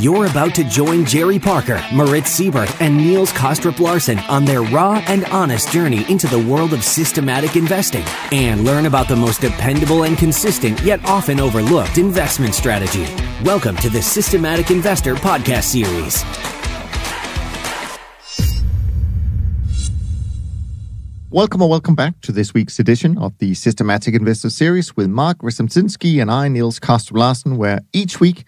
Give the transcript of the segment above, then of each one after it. You're about to join Jerry Parker, Moritz Siebert, and Niels Kostrup-Larsen on their raw and honest journey into the world of systematic investing and learn about the most dependable and consistent yet often overlooked investment strategy. Welcome to the Systematic Investor Podcast Series. Welcome or welcome back to this week's edition of the Systematic Investor Series with Mark Rzepczynski and I, Niels Kostrup-Larsen, where each week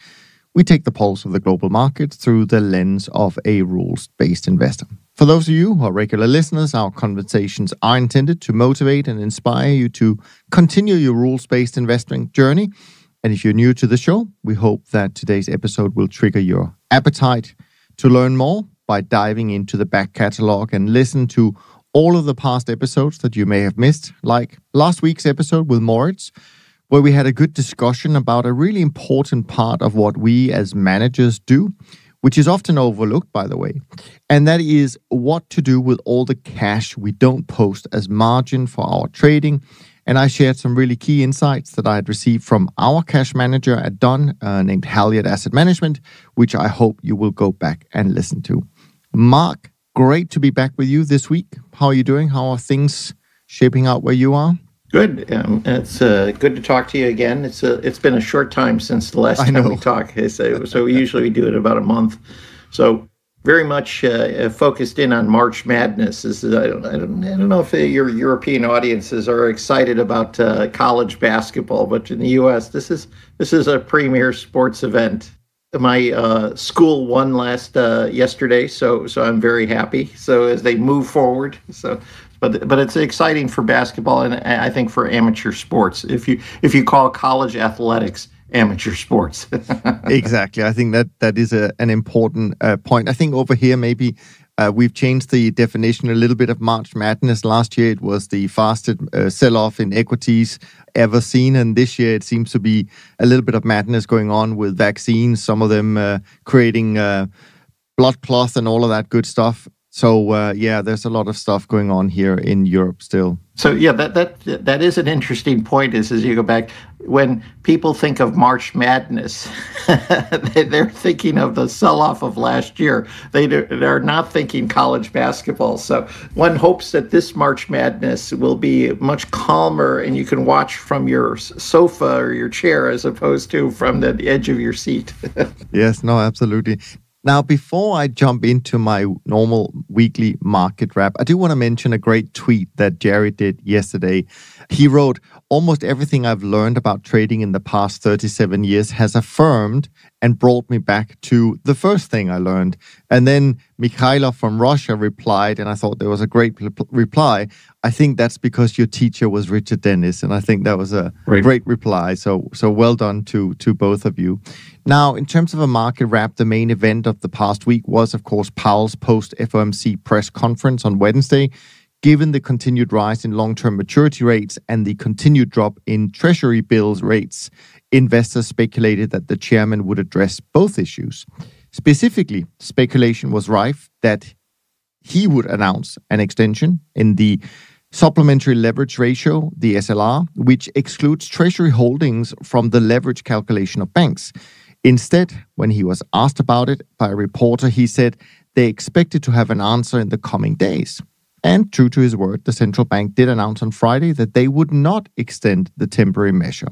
we take the pulse of the global market through the lens of a rules-based investor. For those of you who are regular listeners, our conversations are intended to motivate and inspire you to continue your rules-based investing journey. And if you're new to the show, we hope that today's episode will trigger your appetite to learn more by diving into the back catalog and listen to all of the past episodes that you may have missed, like last week's episode with Moritz, where we had a good discussion about a really important part of what we as managers do, which is often overlooked, by the way, and that is what to do with all the cash we don't post as margin for our trading. And I shared some really key insights that I had received from our cash manager at Dunn named Halliard Asset Management, which I hope you will go back and listen to. Mark, great to be back with you this week. How are you doing? How are things shaping out where you are? Good. It's good to talk to you again. It's been a short time since the last time we talked. So usually we do it about a month. So very much focused in on March Madness. I don't know if your European audiences are excited about college basketball, but in the U.S., this is a premier sports event. My school won yesterday, so I'm very happy. So as they move forward, but it's exciting for basketball, and I think for amateur sports. If you call college athletics amateur sports, exactly. I think that is an important point. I think over here maybe we've changed the definition a little bit of March Madness. Last year it was the fastest sell-off in equities ever seen, and this year it seems to be a little bit of madness going on with vaccines, some of them creating blood cloth and all of that good stuff. So there's a lot of stuff going on here in Europe still. So yeah, that is an interesting point. Is as you go back, when people think of March Madness, they're thinking of the sell-off of last year. They're not thinking college basketball. So one hopes that this March Madness will be much calmer, and you can watch from your sofa or your chair as opposed to from the edge of your seat. Yes, no, absolutely. Now, before I jump into my normal weekly market wrap, I do want to mention a great tweet that Jerry did yesterday. He wrote, "Almost everything I've learned about trading in the past 37 years has affirmed and brought me back to the first thing I learned." And then Mikhailov from Russia replied, and I thought there was a great reply. "I think that's because your teacher was Richard Dennis." And I think that was a great reply. So well done to both of you. Now, in terms of a market wrap, the main event of the past week was, of course, Powell's post-FOMC press conference on Wednesday. Given the continued rise in long-term maturity rates and the continued drop in Treasury bills rates, investors speculated that the chairman would address both issues. Specifically, speculation was rife that he would announce an extension in the supplementary leverage ratio, the SLR, which excludes Treasury holdings from the leverage calculation of banks. Instead, when he was asked about it by a reporter, he said they expected to have an answer in the coming days. And true to his word, the central bank did announce on Friday that they would not extend the temporary measure.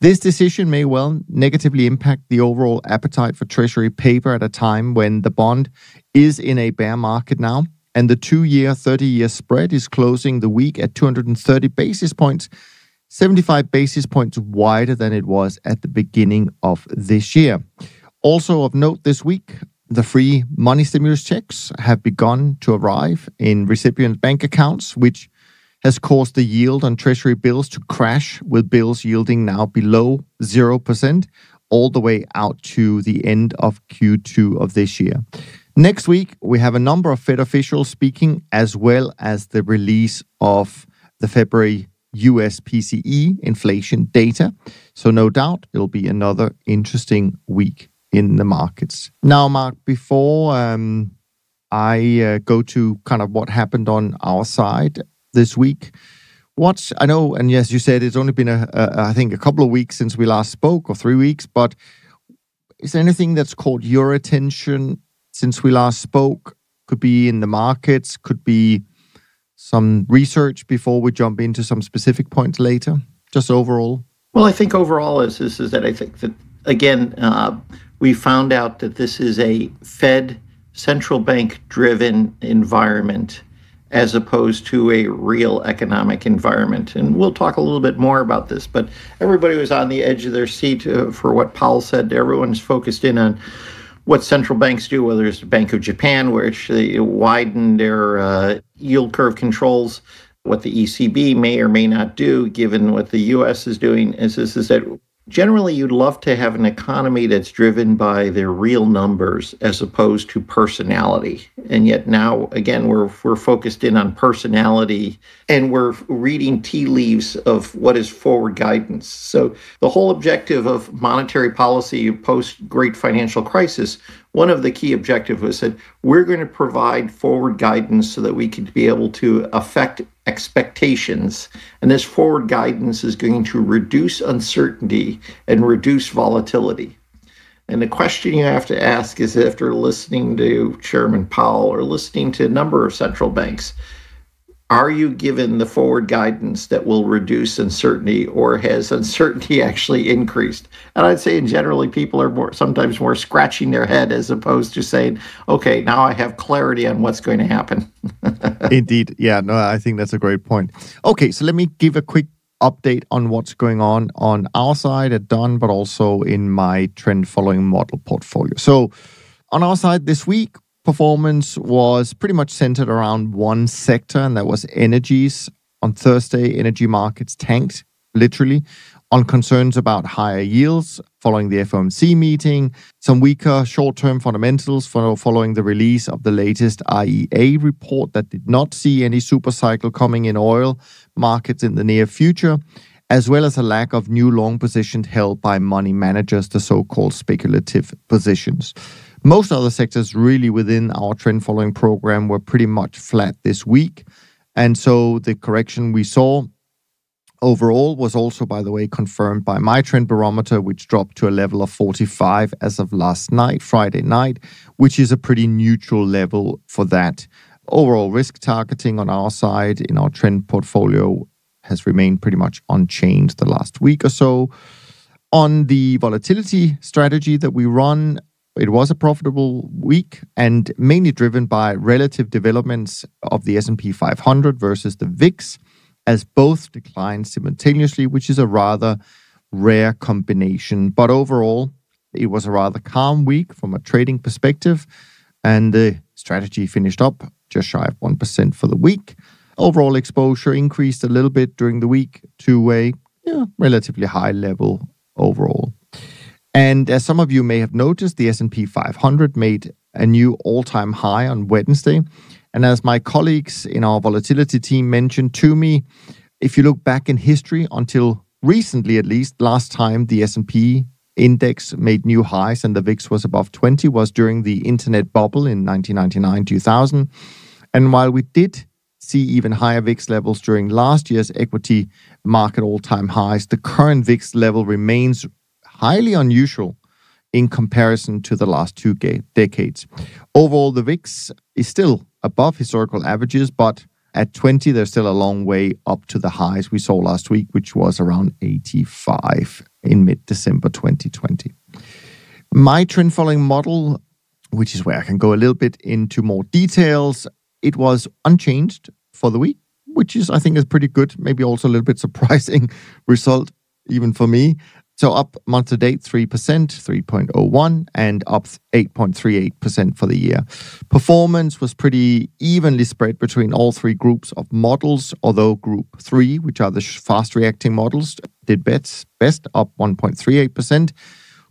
This decision may well negatively impact the overall appetite for Treasury paper at a time when the bond is in a bear market now, and the 2-year, 30-year spread is closing the week at 230 basis points, 75 basis points wider than it was at the beginning of this year. Also of note this week, the free money stimulus checks have begun to arrive in recipient bank accounts, which has caused the yield on Treasury bills to crash, with bills yielding now below 0% all the way out to the end of Q2 of this year. Next week, we have a number of Fed officials speaking, as well as the release of the February U.S. PCE inflation data. So no doubt it'll be another interesting week in the markets. Now, Mark, before I go to kind of what happened on our side this week, I know, and yes, you said it's only been I think a couple of weeks since we last spoke, or 3 weeks, but Is there anything that's caught your attention since we last spoke? Could be in the markets, could be some research before we jump into some specific points later, just overall? Well, I think overall is that I think that, again, we found out that this is a Fed central bank-driven environment as opposed to a real economic environment. And we'll talk a little bit more about this, but everybody was on the edge of their seat for what Powell said. Everyone's focused in on what central banks do, whether it's the Bank of Japan, which they widen their yield curve controls, what the ECB may or may not do, given what the U.S. is doing, is that generally you'd love to have an economy that's driven by their real numbers as opposed to personality. And yet now, again, we're focused in on personality and we're reading tea leaves of what is forward guidance. So the whole objective of monetary policy post-Great Financial Crisis, one of the key objectives was that we're going to provide forward guidance so that we could be able to affect expectations. And this forward guidance is going to reduce uncertainty and reduce volatility. And the question you have to ask is, after listening to Chairman Powell or listening to a number of central banks, are you given the forward guidance that will reduce uncertainty, or has uncertainty actually increased? And I'd say, in generally, people are sometimes more scratching their head as opposed to saying, okay, now I have clarity on what's going to happen. Indeed. Yeah, no, I think that's a great point. Okay, so let me give a quick update on what's going on our side at Dunn, but also in my trend following model portfolio. So on our side this week, performance was pretty much centered around one sector, and that was energies. On Thursday, energy markets tanked, literally, on concerns about higher yields following the FOMC meeting, some weaker short-term fundamentals following the release of the latest IEA report that did not see any super cycle coming in oil markets in the near future, as well as a lack of new long positions held by money managers, the so-called speculative positions. Most other sectors really within our trend following program were pretty much flat this week. And so the correction we saw overall was also, by the way, confirmed by my trend barometer, which dropped to a level of 45 as of last night, Friday night, which is a pretty neutral level for that. Overall risk targeting on our side in our trend portfolio has remained pretty much unchanged the last week or so. On the volatility strategy that we run, it was a profitable week and mainly driven by relative developments of the S&P 500 versus the VIX, as both declined simultaneously, which is a rather rare combination. But overall, it was a rather calm week from a trading perspective, and the strategy finished up just shy of 1% for the week. Overall exposure increased a little bit during the week to a relatively high level overall. And as some of you may have noticed, the S&P 500 made a new all-time high on Wednesday. And as my colleagues in our volatility team mentioned to me, if you look back in history, until recently at least, last time the S&P index made new highs and the VIX was above 20 was during the internet bubble in 1999-2000. And while we did see even higher VIX levels during last year's equity market all-time highs, the current VIX level remains highly unusual in comparison to the last two decades. Overall, the VIX is still above historical averages, but at 20, there's still a long way up to the highs we saw last week, which was around 85 in mid-December 2020. My trend following model, which is where I can go a little bit into more details, it was unchanged for the week, which is, I think, is pretty good, maybe also a little bit surprising result, even for me. So up month to date, 3%, 3.01, and up 8.38% for the year. Performance was pretty evenly spread between all three groups of models, although group 3, which are the fast reacting models, did best up 1.38%.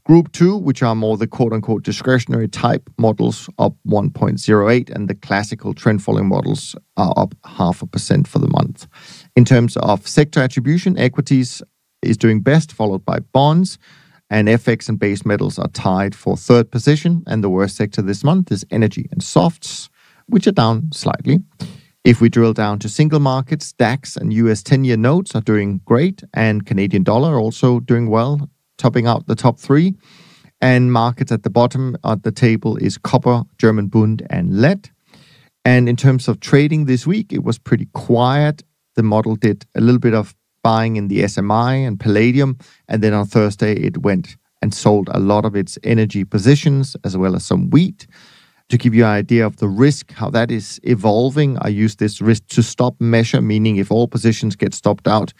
Group 2, which are more the quote-unquote discretionary type models, up 1.08%, and the classical trend following models are up 0.5% for the month. In terms of sector attribution, equities is doing best, followed by bonds, and FX and base metals are tied for third position, and the worst sector this month is energy and softs, which are down slightly. If we drill down to single markets, DAX and US 10-year notes are doing great, and Canadian dollar also doing well, topping out the top 3. And markets at the bottom of the table is copper, German Bund, and lead. And in terms of trading this week, it was pretty quiet. The model did a little bit of buying in the SMI and Palladium. And then on Thursday, it went and sold a lot of its energy positions, as well as some wheat. To give you an idea of the risk, how that is evolving, I use this risk to stop measure, meaning if all positions get stopped out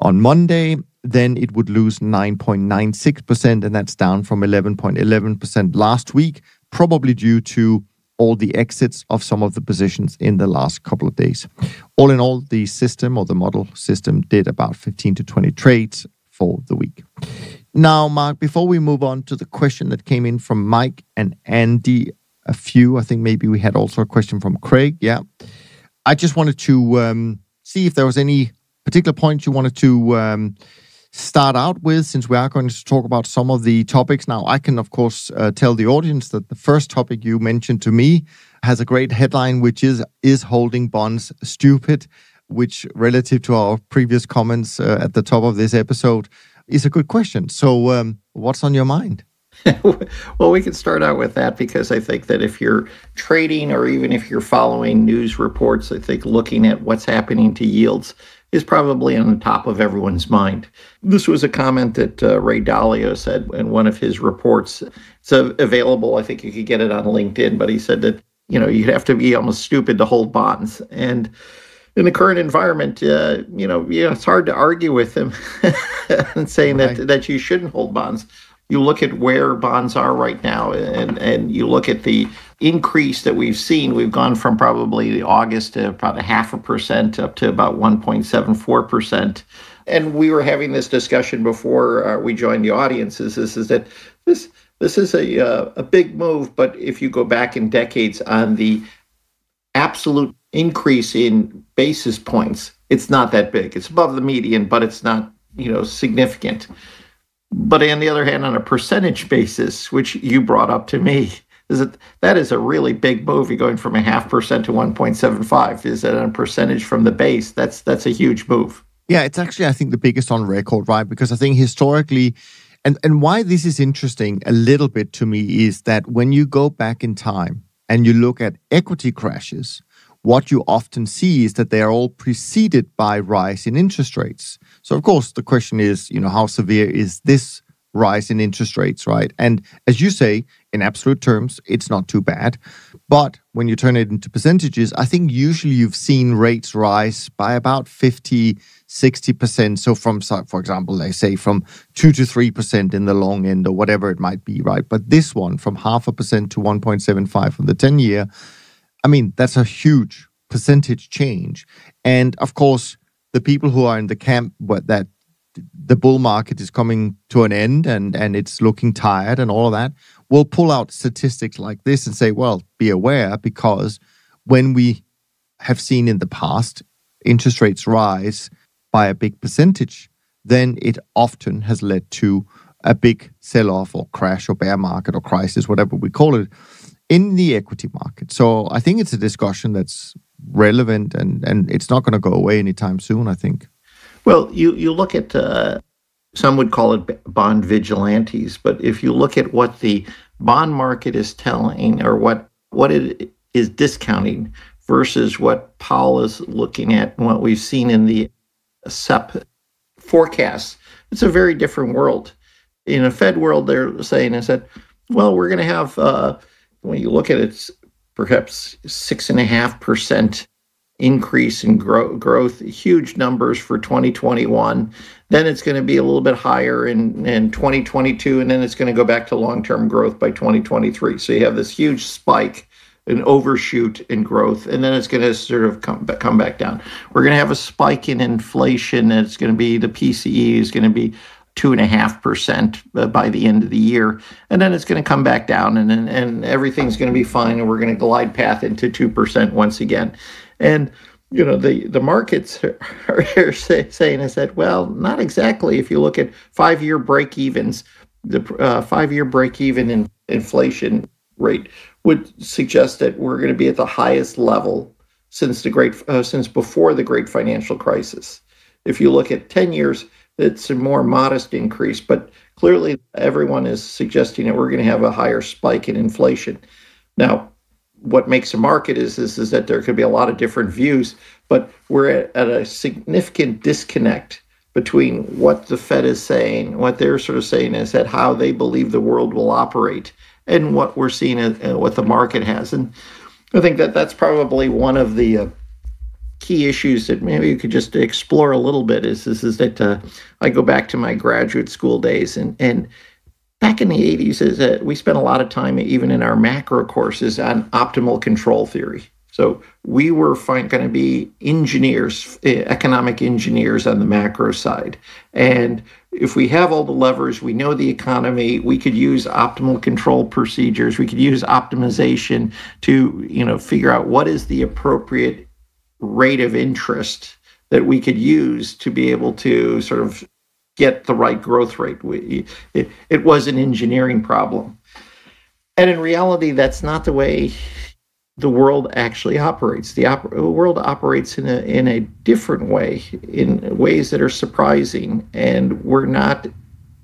on Monday, then it would lose 9.96%, and that's down from 11.11% last week, probably due to all the exits of some of the positions in the last couple of days. All in all, the system or the model system did about 15 to 20 trades for the week. Now, Mark, before we move on to the question that came in from Mike and Andy, a few, I think maybe we had also a question from Craig. Yeah. I just wanted to see if there was any particular point you wanted to start out with, since we are going to talk about some of the topics. Now, I can, of course, tell the audience that the first topic you mentioned to me has a great headline, which is holding bonds stupid? Which, relative to our previous comments at the top of this episode, is a good question. So what's on your mind? Well, we can start out with that, because I think that if you're trading, or even if you're following news reports, I think looking at what's happening to yields is probably on the top of everyone's mind. This was a comment that Ray Dalio said in one of his reports. It's available. I think you could get it on LinkedIn, but he said that, you know, you'd have to be almost stupid to hold bonds. And in the current environment, you know, it's hard to argue with him and saying that you shouldn't hold bonds. You look at where bonds are right now, and you look at the increase that we've seen. We've gone from probably August to about 0.5% up to about 1.74%. And we were having this discussion before we joined the audiences. This is a big move, but if you go back in decades on the absolute increase in basis points, it's not that big. It's above the median, but it's not, you know, significant. But on the other hand, on a percentage basis, which you brought up to me, is that is a really big move. You're going from 0.5% to 1.75. Is that on a percentage from the base? That's a huge move. Yeah, it's actually, I think, the biggest on record, right? Because I think historically, and why this is interesting a little bit to me is that when you go back in time and you look at equity crashes, what you often see is that they are all preceded by rise in interest rates. So, of course, the question is, you know, how severe is this rise in interest rates, right? And as you say, in absolute terms, it's not too bad. But when you turn it into percentages, I think usually you've seen rates rise by about 50, 60%. So from, for example, they say from 2 to 3% in the long end, or whatever it might be, right? But this one, from 0.5% to 1.75 on the 10-year, I mean, that's a huge percentage change. And of course, the people who are in the camp that the bull market is coming to an end and it's looking tired and all of that will pull out statistics like this and say, well, be aware, because when we have seen in the past interest rates rise by a big percentage, then it often has led to a big sell-off or crash or bear market or crisis, whatever we call it, in the equity market. So I think it's a discussion that's relevant, and it's not going to go away anytime soon, I think. Well, you look at, some would call it bond vigilantes, but if you look at what the bond market is telling, or what it is discounting versus what Powell is looking at and what we've seen in the SEP forecasts, it's a very different world. In a Fed world, they're saying, well, we're going to have... when you look at it, it's perhaps 6.5% increase in growth, huge numbers for 2021. Then it's going to be a little bit higher in 2022, and then it's going to go back to long-term growth by 2023. So you have this huge spike, an overshoot in growth, and then it's going to sort of come back down. We're going to have a spike in inflation, and it's going to be the PCE is going to be 2.5% by the end of the year. And then it's going to come back down, and everything's going to be fine, and we're going to glide path into 2% once again. And, you know, the markets are saying is that, well, not exactly. If you look at 5-year break-evens, the 5-year break-even in inflation rate would suggest that we're going to be at the highest level since before the great financial crisis. If you look at 10 years, It's a more modest increase, but clearly everyone is suggesting that we're going to have a higher spike in inflation. Now, what makes a market is that there could be a lot of different views, but we're at a significant disconnect between what the Fed is saying, what they're sort of saying is that how they believe the world will operate, and what we're seeing, what the market has. And I think that that's probably one of the key issues that maybe you could just explore a little bit is that I go back to my graduate school days, and back in the 80s, we spent a lot of time, even in our macro courses, on optimal control theory. So we were going to be engineers, economic engineers on the macro side. And if we have all the levers, we know the economy, we could use optimal control procedures, we could use optimization to, you know, figure out what is the appropriate rate of interest that we could use to be able to sort of get the right growth rate. It was an engineering problem. And in reality, that's not the way the world actually operates. The world operates in a different way, in ways that are surprising. And we're not,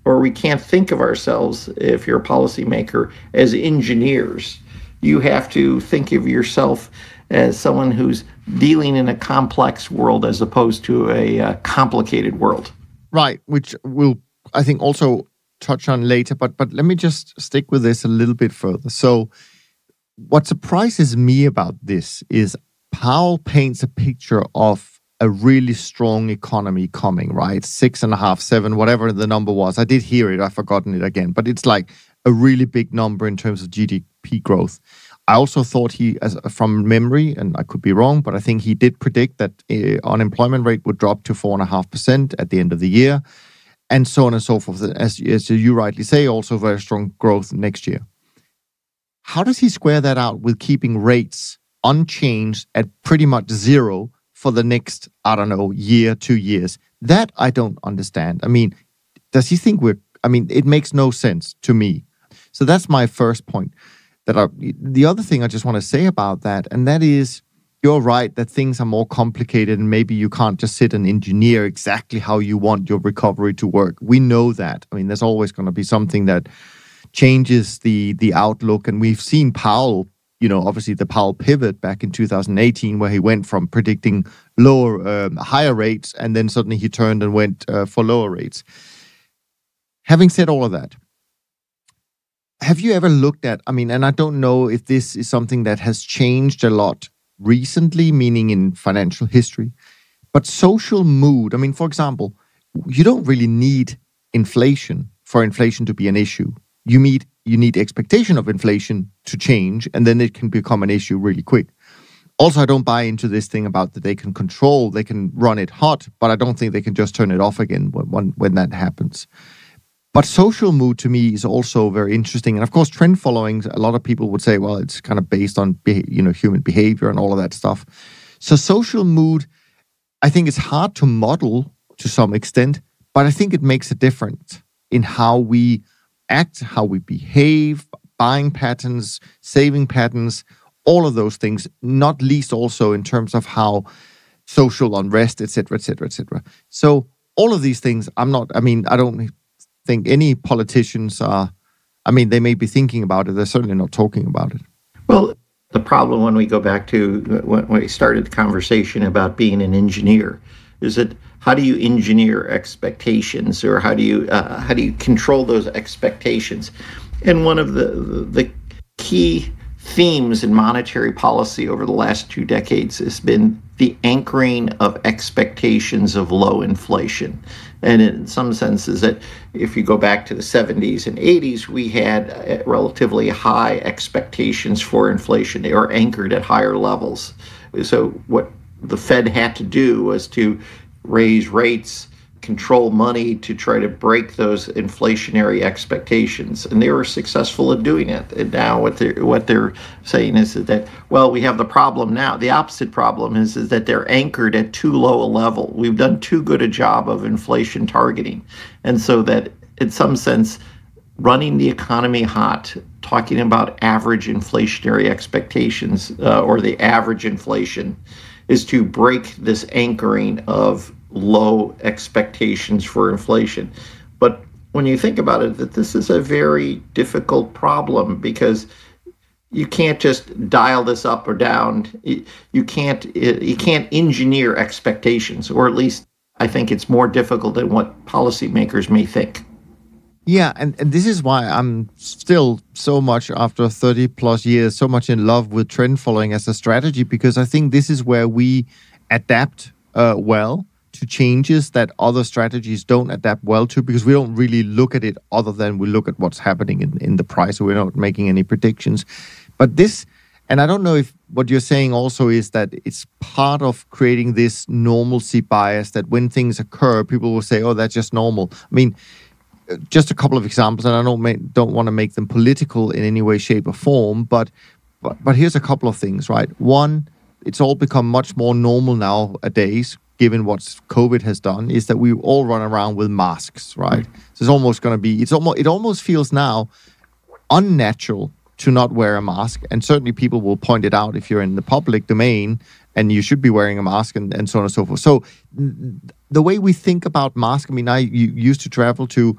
or we can't think of ourselves, if you're a policymaker, as engineers. You have to think of yourself as someone who's dealing in a complex world as opposed to a complicated world. Right, which we'll, I think, also touch on later, but let me just stick with this a little bit further. So what surprises me about this is Powell paints a picture of a really strong economy coming, right? 6.5, 7, whatever the number was. I did hear it, I've forgotten it again, but it's like a really big number in terms of GDP growth. I also thought he, from memory, and I could be wrong, but I think he did predict that unemployment rate would drop to 4.5% at the end of the year, and so on and so forth. As you rightly say, also very strong growth next year. How does he square that out with keeping rates unchanged at pretty much zero for the next, I don't know, year, 2 years? That I don't understand. I mean, does he think we're, I mean, it makes no sense to me. So that's my first point. The other thing I just want to say about that, and that is, you're right that things are more complicated and maybe you can't just sit and engineer exactly how you want your recovery to work. We know that. I mean, there's always going to be something that changes the outlook. And we've seen Powell, you know, obviously the Powell pivot back in 2018, where he went from predicting lower, higher rates, and then suddenly he turned and went for lower rates. Having said all of that, have you ever looked at, I mean, and I don't know if this is something that has changed a lot recently, meaning in financial history, but social mood. I mean, for example, you don't really need inflation for inflation to be an issue. You need expectation of inflation to change, and then it can become an issue really quick. Also, I don't buy into this thing about that they can control, they can run it hot, but I don't think they can just turn it off again when that happens. But social mood to me is also very interesting. And of course, trend following, a lot of people would say, well, it's kind of based on, you know, human behavior and all of that stuff. So social mood, I think it's hard to model to some extent, but I think it makes a difference in how we act, how we behave, buying patterns, saving patterns, all of those things, not least also in terms of how social unrest, et cetera, et cetera, et cetera. So all of these things, I don't think any politicians are, I mean, they may be thinking about it, they're certainly not talking about it. Well, the problem when we go back to when we started the conversation about being an engineer is that how do you engineer expectations, or how do you control those expectations? And one of the key themes in monetary policy over the last 2 decades has been the anchoring of expectations of low inflation. And in some senses, that if you go back to the 70s and 80s, we had relatively high expectations for inflation. They were anchored at higher levels. So what the Fed had to do was to raise rates, control money to try to break those inflationary expectations, and they were successful at doing it. And now what they're saying is that, well, we have the problem now. The opposite problem is that they're anchored at too low a level. We've done too good a job of inflation targeting, and so that in some sense, running the economy hot, talking about average inflationary expectations or the average inflation, is to break this anchoring of low expectations for inflation. But when you think about it, that this is a very difficult problem because you can't just dial this up or down. You can't engineer expectations, or at least I think it's more difficult than what policymakers may think. Yeah, and this is why I'm still so much, after 30 plus years, so much in love with trend following as a strategy, because I think this is where we adapt well to changes that other strategies don't adapt well to, because we don't really look at it other than we look at what's happening in the price, so we're not making any predictions. But this, and I don't know if what you're saying also is that it's part of creating this normalcy bias that when things occur, people will say, oh, that's just normal. I mean, just a couple of examples, and I don't want to make them political in any way, shape, or form, but here's a couple of things, right? One, it's all become much more normal nowadays, given what COVID has done, is that we all run around with masks, right? So it's almost going to be, it almost feels now unnatural to not wear a mask, and certainly people will point it out if you're in the public domain, and you should be wearing a mask, and so on and so forth. So the way we think about masks, I mean, I used to travel to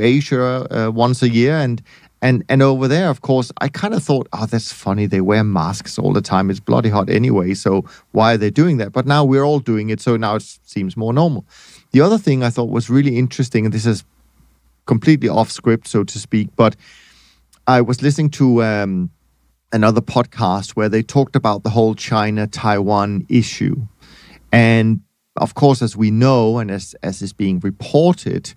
Asia once a year, and over there, of course, I kind of thought, oh, that's funny, they wear masks all the time, it's bloody hot anyway, so why are they doing that? But now we're all doing it, so now it seems more normal. The other thing I thought was really interesting, and this is completely off script, so to speak, but I was listening to another podcast where they talked about the whole China-Taiwan issue. And of course, as we know, and as is being reported,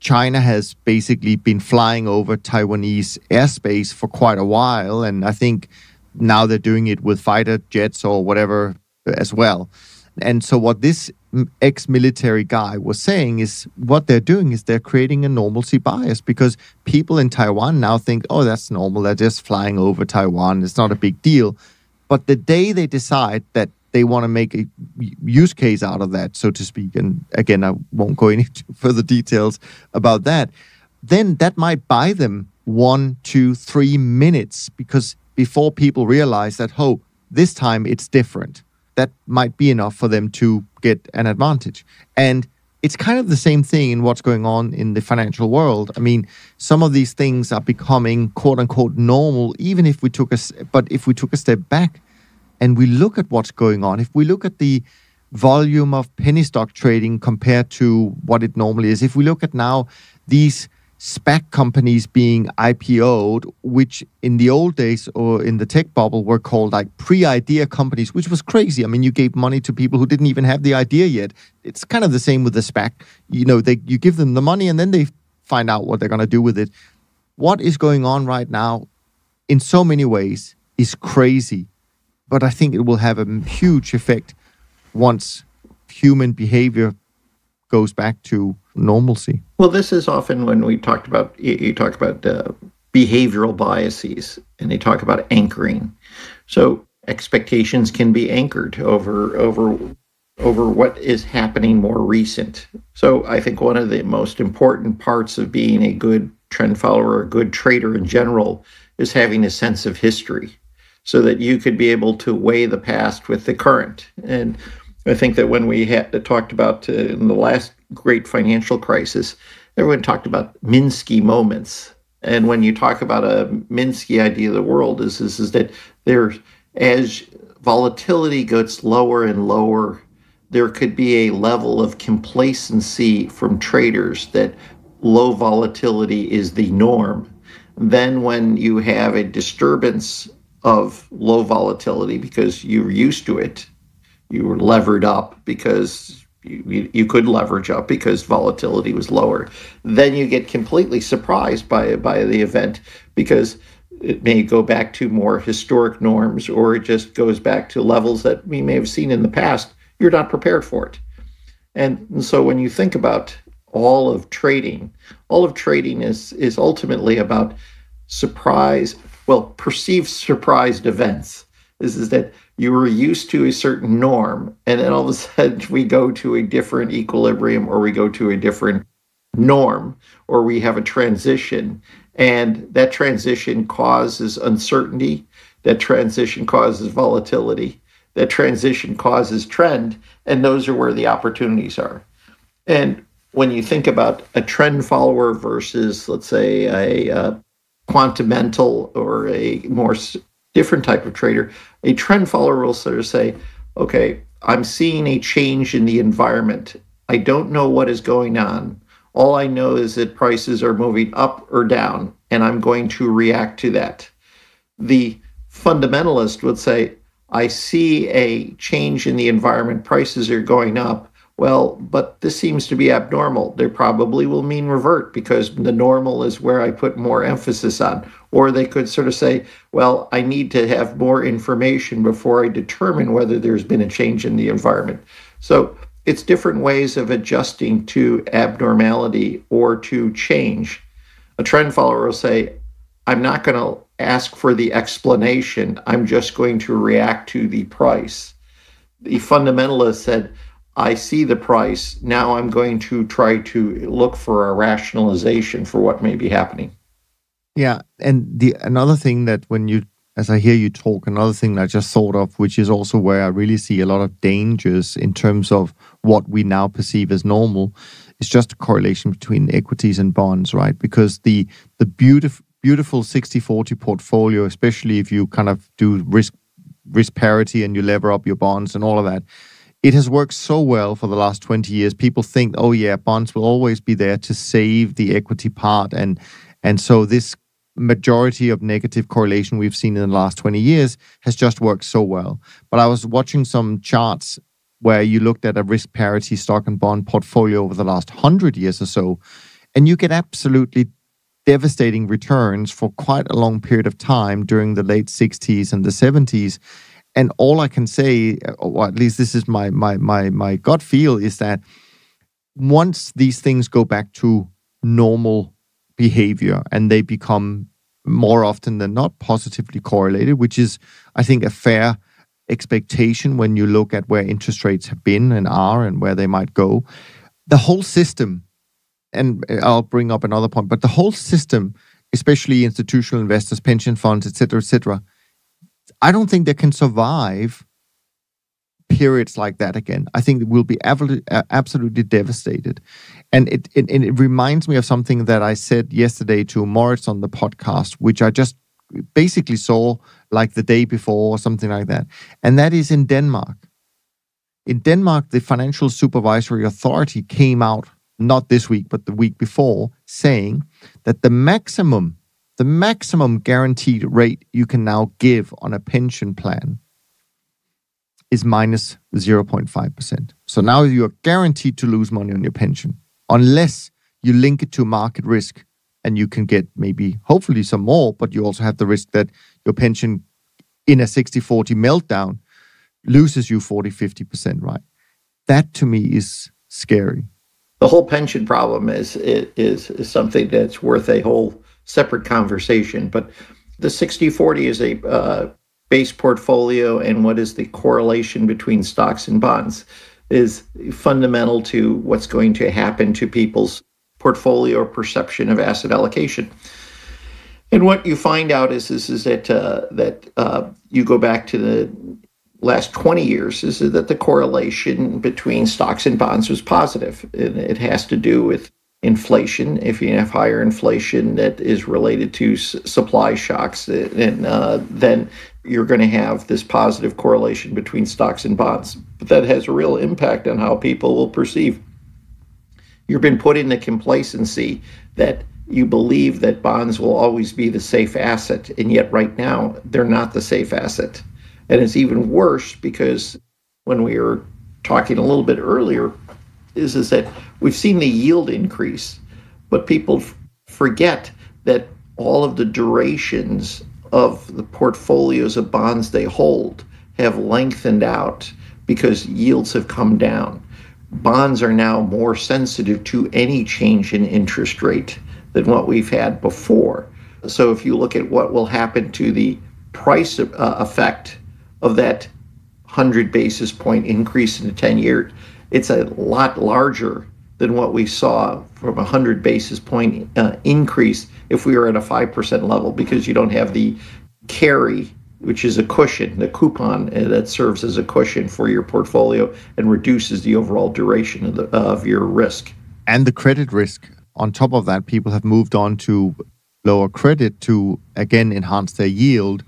China has basically been flying over Taiwanese airspace for quite a while, and I think now they're doing it with fighter jets or whatever as well. And so what this ex-military guy was saying is what they're doing is they're creating a normalcy bias, because people in Taiwan now think, oh, that's normal, they're just flying over Taiwan, it's not a big deal. But the day they decide that they want to make a use case out of that, so to speak, and again, I won't go into further details about that, then that might buy them 1, 2, 3 minutes, because before people realize that, oh, this time it's different, that might be enough for them to get an advantage. And it's kind of the same thing in what's going on in the financial world. I mean, some of these things are becoming quote unquote normal, even if we took a step back, and we look at what's going on, if we look at the volume of penny stock trading compared to what it normally is, if we look at now these SPAC companies being IPO'd, which in the old days or in the tech bubble were called like pre-idea companies, which was crazy. I mean, you gave money to people who didn't even have the idea yet. It's kind of the same with the SPAC. You know, you give them the money and then they find out what they're going to do with it. What is going on right now in so many ways is crazy. But I think it will have a huge effect once human behavior goes back to normalcy. Well, this is often when we talked about, you talk about behavioral biases, and they talk about anchoring. So expectations can be anchored over what is happening more recent. So I think one of the most important parts of being a good trend follower, a good trader in general, is having a sense of history, so that you could be able to weigh the past with the current. And I think that when we talked about in the last great financial crisis, everyone talked about Minsky moments. And when you talk about a Minsky idea of the world, is that there, as volatility goes lower and lower, there could be a level of complacency from traders that low volatility is the norm. Then when you have a disturbance of low volatility because you're used to it, you were levered up because you could leverage up because volatility was lower, then you get completely surprised by the event because it may go back to more historic norms, or it just goes back to levels that we may have seen in the past. You're not prepared for it. And so when you think about all of trading is ultimately about surprise, perceived surprised events. This is that you were used to a certain norm, and then all of a sudden we go to a different equilibrium, or we go to a different norm, or we have a transition. And that transition causes uncertainty. That transition causes volatility. that transition causes trend, and those are where the opportunities are. And when you think about a trend follower versus, let's say, a quantamental or a more different type of trader, a trend follower will sort of say, okay, I'm seeing a change in the environment. I don't know what is going on. All I know is that prices are moving up or down, and I'm going to react to that. The fundamentalist would say, I see a change in the environment. Prices are going up. Well, but this seems to be abnormal. They probably will mean revert because the normal is where I put more emphasis on. Or they could sort of say, well, I need to have more information before I determine whether there's been a change in the environment. So it's different ways of adjusting to abnormality or to change. A trend follower will say, I'm not going to ask for the explanation. I'm just going to react to the price. The fundamentalist said, I see the price. Now I'm going to try to look for a rationalization for what may be happening. Yeah. And another thing that as I hear you talk, another thing I just thought of, which is also where I really see a lot of dangers in terms of what we now perceive as normal, is just a correlation between equities and bonds, right? Because the beautiful 60-40 portfolio, especially if you kind of do risk parity and you lever up your bonds and all of that, it has worked so well for the last 20 years. People think, oh yeah, bonds will always be there to save the equity part. And so this majority of negative correlation we've seen in the last 20 years has just worked so well. But I was watching some charts where you looked at a risk parity stock and bond portfolio over the last 100 years or so, and you get absolutely devastating returns for quite a long period of time during the late 60s and the 70s. And all I can say, or at least this is my gut feel, is that once these things go back to normal behavior and they become more often than not positively correlated, which is, I think, a fair expectation when you look at where interest rates have been and are and where they might go, the whole system, and I'll bring up another point, but the whole system, especially institutional investors, pension funds, et cetera, I don't think they can survive periods like that again. I think we'll be absolutely devastated. And it reminds me of something that I said yesterday to Moritz on the podcast, which I just basically saw like the day before or something like that. And that is in Denmark. In Denmark, the Financial Supervisory Authority came out, not this week, but the week before, saying that the maximum guaranteed rate you can now give on a pension plan is minus 0.5%. So now you are guaranteed to lose money on your pension, unless you link it to market risk, and you can get maybe, hopefully, some more, but you also have the risk that your pension in a 60-40 meltdown loses you 40-50%, right? That, to me, is scary. The whole pension problem is something that's worth a whole separate conversation, but the 60-40 is a base portfolio, and what is the correlation between stocks and bonds is fundamental to what's going to happen to people's portfolio perception of asset allocation. And what you find out is that you go back to the last 20 years, is that the correlation between stocks and bonds was positive, and it has to do with inflation. If you have higher inflation that is related to supply shocks, then you're going to have this positive correlation between stocks and bonds. But that has a real impact on how people will perceive. You've been put in a complacency that you believe that bonds will always be the safe asset, and yet right now they're not the safe asset. And it's even worse because when we were talking a little bit earlier, is that we've seen the yield increase, but people forget that all of the durations of the portfolios of bonds they hold have lengthened out because yields have come down. Bonds are now more sensitive to any change in interest rate than what we've had before. So if you look at what will happen to the price effect of that 100 basis point increase in the 10-year, it's a lot larger than what we saw from a 100 basis point increase if we were at a 5% level, because you don't have the carry which is a cushion, the coupon that serves as a cushion for your portfolio and reduces the overall duration of, of your risk. And the credit risk. On top of that, people have moved on to lower credit to, again, enhance their yield,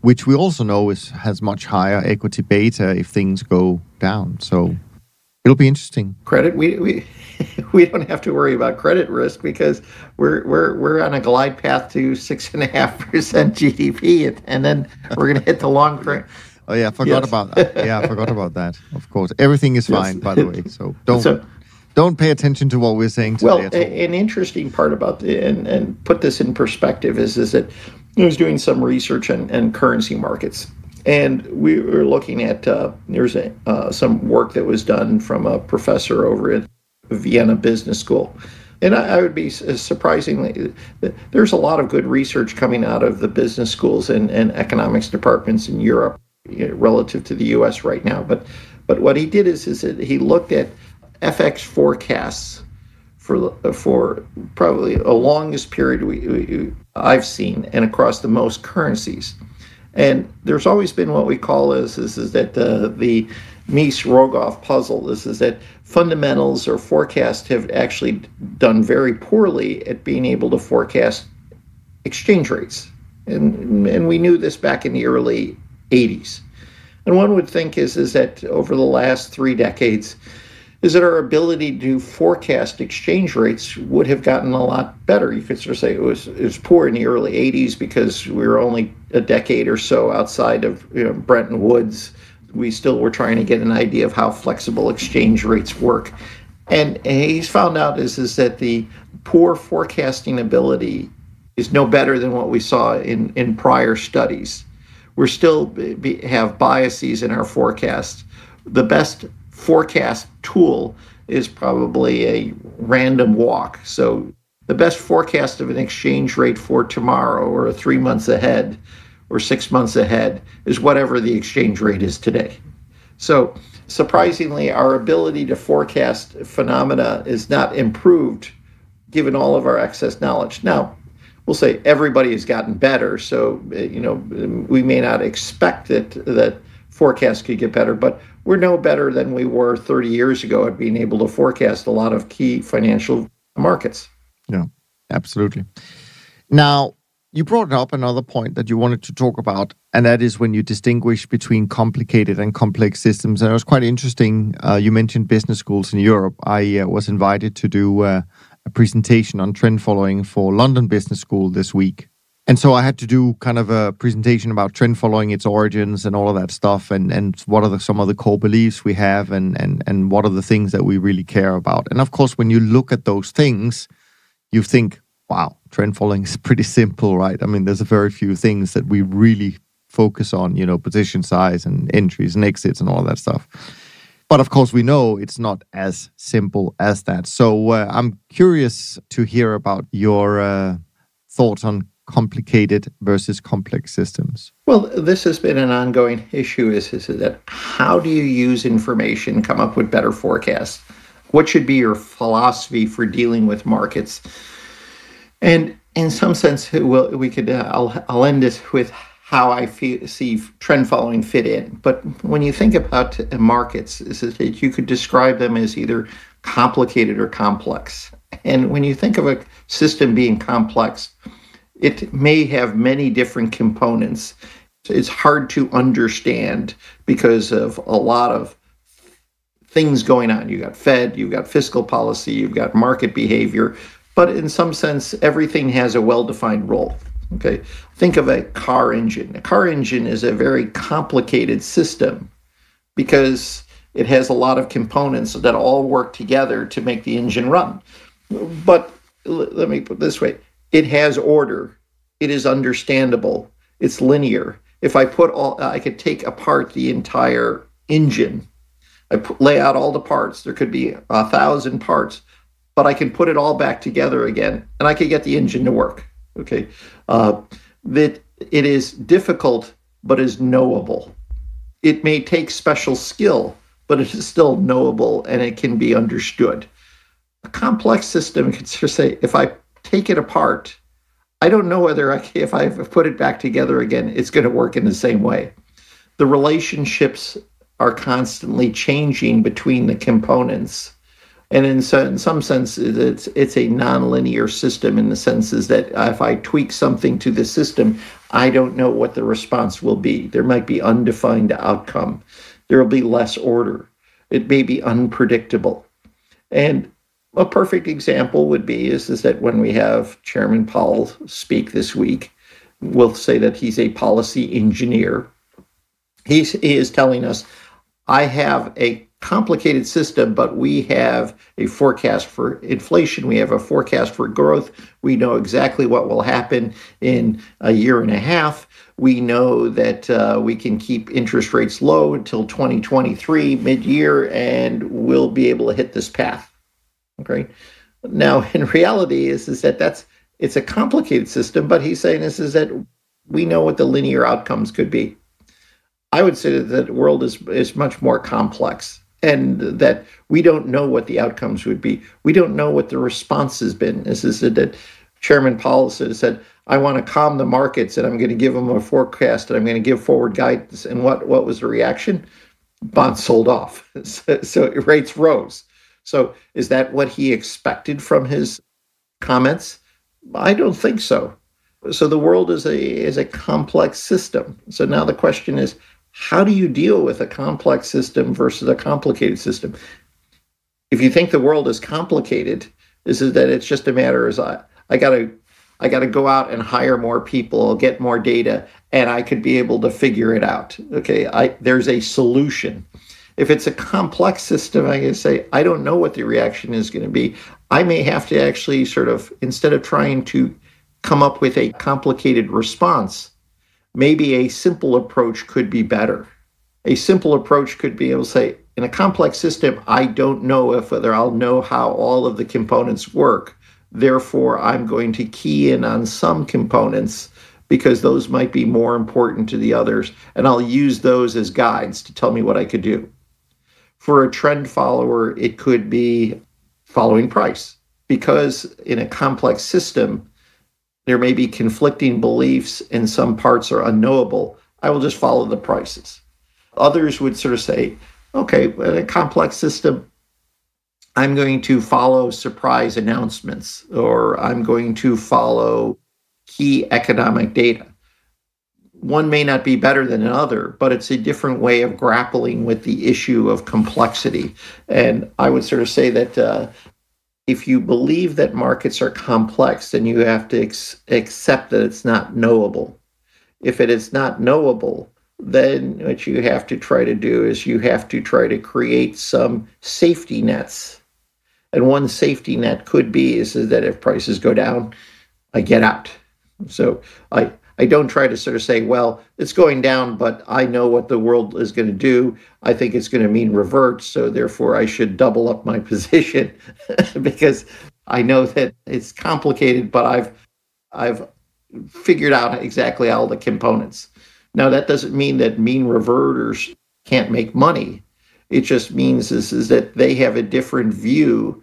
which we also know is, has much higher equity beta if things go down. So it'll be interesting. Credit, we don't have to worry about credit risk because we're on a glide path to 6.5% GDP, and then we're going to hit the long term. Oh yeah, I forgot about that. Yeah, I forgot about that. Of course, everything is fine, by the way. So don't pay attention to what we're saying today. Well, an interesting part about the, and put this in perspective is that I was doing some research on currency markets, and we were looking at there's some work that was done from a professor over at Vienna Business School, and I would be surprisingly, there's a lot of good research coming out of the business schools and economics departments in Europe, you know, relative to the U.S. right now. But what he did is that he looked at FX forecasts for probably the longest period I've seen, and across the most currencies. And there's always been what we call the Meese Rogoff puzzle. This is that fundamentals or forecasts have actually done very poorly at being able to forecast exchange rates. And we knew this back in the early 80s. And one would think is that over the last 3 decades, is that our ability to forecast exchange rates would have gotten a lot better. You could sort of say it was poor in the early 80s because we were only a decade or so outside of, you know, Bretton Woods. We still were trying to get an idea of how flexible exchange rates work. And he's found out is that the poor forecasting ability is no better than what we saw in prior studies. We're still have biases in our forecasts. The best forecast tool is probably a random walk. So the best forecast of an exchange rate for tomorrow or 3 months ahead or 6 months ahead is whatever the exchange rate is today. So surprisingly, our ability to forecast phenomena is not improved given all of our excess knowledge. Now, we'll say everybody has gotten better, so you know, we may not expect that forecasts could get better, but we're no better than we were 30 years ago at being able to forecast a lot of key financial markets. Yeah, absolutely. Now, you brought up another point that you wanted to talk about, and that is when you distinguish between complicated and complex systems. And it was quite interesting. You mentioned business schools in Europe. I was invited to do a presentation on trend following for London Business School this week. And so I had to do kind of a presentation about trend following, its origins and all of that stuff, and what are some of the core beliefs we have, and what are the things that we really care about. And of course, when you look at those things, you think, wow, trend following is pretty simple, right? I mean, there's a very few things that we really focus on, you know, position size and entries and exits and all of that stuff. But of course, we know it's not as simple as that. So I'm curious to hear about your thoughts on complicated versus complex systems. Well, this has been an ongoing issue is that how do you use information, come up with better forecasts? What should be your philosophy for dealing with markets? And in some sense, I'll end this with how I see trend following fit in. But when you think about markets, is that you could describe them as either complicated or complex. And when you think of a system being complex, it may have many different components. It's hard to understand because of a lot of things going on. You got Fed, you've got fiscal policy, you've got market behavior, but in some sense, everything has a well-defined role. Okay, think of a car engine. A car engine is a very complicated system because it has a lot of components that all work together to make the engine run. But let me put it this way. It has order. It is understandable. It's linear. If I put I could take apart the entire engine. I lay out all the parts. There could be 1,000 parts, but I can put it all back together again, and I could get the engine to work. Okay, that it is difficult, but is knowable. It may take special skill, but it is still knowable and it can be understood. A complex system could say, if I take it apart, I don't know whether if I put it back together again, it's going to work in the same way. The relationships are constantly changing between the components. And in some sense, it's a nonlinear system in the sense is that if I tweak something to the system, I don't know what the response will be. There might be undefined outcome. There will be less order. It may be unpredictable. And a perfect example would be is that when we have Chairman Powell speak this week, we'll say that he's a policy engineer. He is telling us, I have a complicated system, but we have a forecast for inflation. We have a forecast for growth. We know exactly what will happen in a year and a half. We know that we can keep interest rates low until 2023, mid-year, and we'll be able to hit this path. Okay. Now, in reality, it's a complicated system, but he's saying that we know what the linear outcomes could be. I would say that the world is much more complex, and that we don't know what the outcomes would be. We don't know what the response has been. This is that Chairman Powell said, I want to calm the markets, and I'm going to give them a forecast, and I'm going to give forward guidance. And what was the reaction? Bonds sold off. So rates rose. So is that what he expected from his comments? I don't think so. So the world is a complex system. So now the question is, how do you deal with a complex system versus a complicated system? If you think the world is complicated, it's just a matter of I got to go out and hire more people, get more data, and I could be able to figure it out. Okay, there's a solution. If it's a complex system, I can say, I don't know what the reaction is going to be. I may have to actually instead of trying to come up with a complicated response, maybe a simple approach could be better. A simple approach could be able to say, in a complex system, I don't know whether I'll know how all of the components work. Therefore, I'm going to key in on some components because those might be more important to the others, and I'll use those as guides to tell me what I could do. For a trend follower, it could be following price, because in a complex system, there may be conflicting beliefs and some parts are unknowable. I will just follow the prices. Others would say, okay, in a complex system, I'm going to follow surprise announcements, or I'm going to follow key economic data. One may not be better than another, but it's a different way of grappling with the issue of complexity. And I would say that if you believe that markets are complex, then you have to accept that it's not knowable. If it is not knowable, then what you have to try to do is you have to try to create some safety nets. And one safety net could be that if prices go down, I get out. So I don't try to say, well, it's going down, but I know what the world is going to do. I think it's going to mean revert, so therefore I should double up my position because I know that it's complicated, but I've figured out exactly all the components. Now, that doesn't mean that mean reverters can't make money. It just means that they have a different view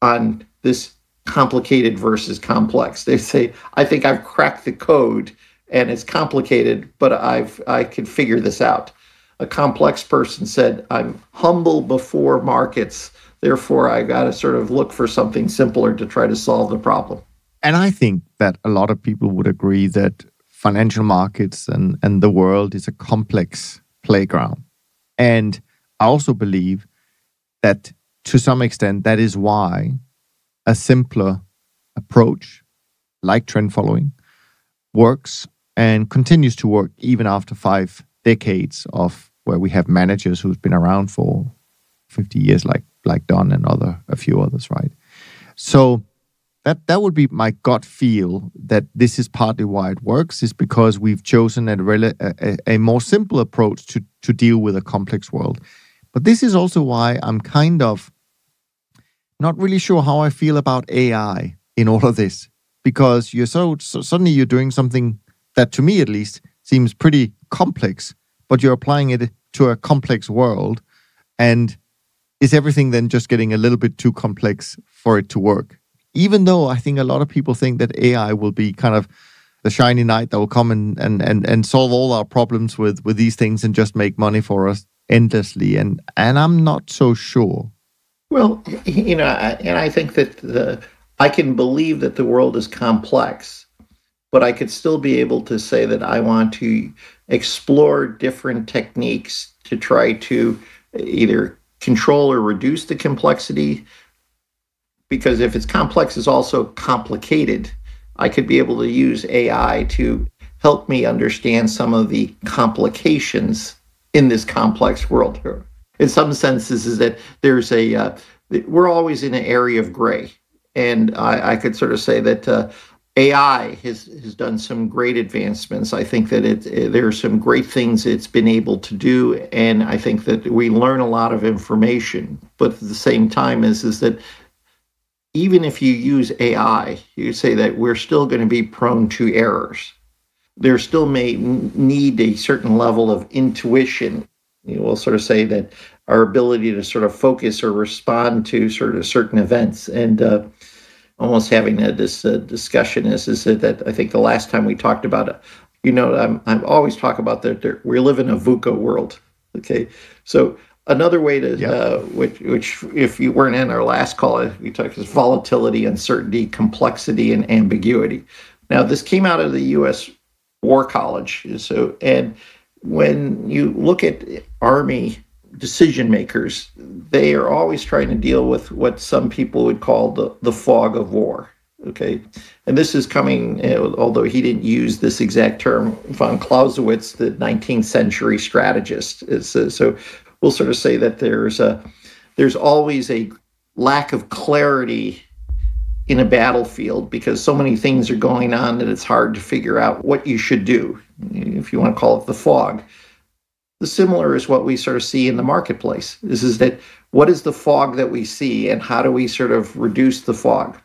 on this complicated versus complex. They say, I think I've cracked the code, and it's complicated, but I can figure this out. A complex person said, I'm humble before markets, therefore I got to look for something simpler to try to solve the problem. And I think that a lot of people would agree that financial markets and the world is a complex playground. And I also believe that to some extent, that is why a simpler approach, like trend following, works and continues to work even after 5 decades of where we have managers who's been around for 50 years, like Dunn and a few others, right? So that would be my gut feel that this is partly why it works, is because we've chosen a more simple approach to deal with a complex world. But this is also why I'm not really sure how I feel about AI in all of this, because you're so suddenly you're doing something that, to me at least, seems pretty complex, but you're applying it to a complex world, and is everything then just getting a little bit too complex for it to work? even though I think a lot of people think that AI will be kind of the shiny knight that will come and solve all our problems with these things and just make money for us endlessly. And I'm not so sure. Well, you know, and I think that I can believe that the world is complex, but I could still be able to say that I want to explore different techniques to try to either control or reduce the complexity. Because if it's complex, it's also complicated. I could be able to use AI to help me understand some of the complications in this complex world. In some senses, is that there's a we're always in an area of gray, and I could sort of say that AI has done some great advancements. I think that there are some great things it's been able to do, and I think that we learn a lot of information. But at the same time, is that even if you use AI, you say that we're still going to be prone to errors. There still may need a certain level of intuition. You will sort of say that our ability to sort of focus or respond to sort of certain events. And almost having this discussion is that I think the last time we talked about it, you know, I'm always talk about that we live in a VUCA world. Okay, so another way to which if you weren't in our last call, we talked is volatility, uncertainty, complexity, and ambiguity. Now this came out of the U.S. War College, and when you look at Army decision makers, they are always trying to deal with what some people would call the fog of war. Okay, and this is coming, although he didn't use this exact term, von Clausewitz, the 19th century strategist. So we'll sort of say that there's always a lack of clarity in a battlefield because so many things are going on that it's hard to figure out what you should do, if you want to call it the fog. The similar is what we sort of see in the marketplace. This is that what is the fog that we see and how do we sort of reduce the fog?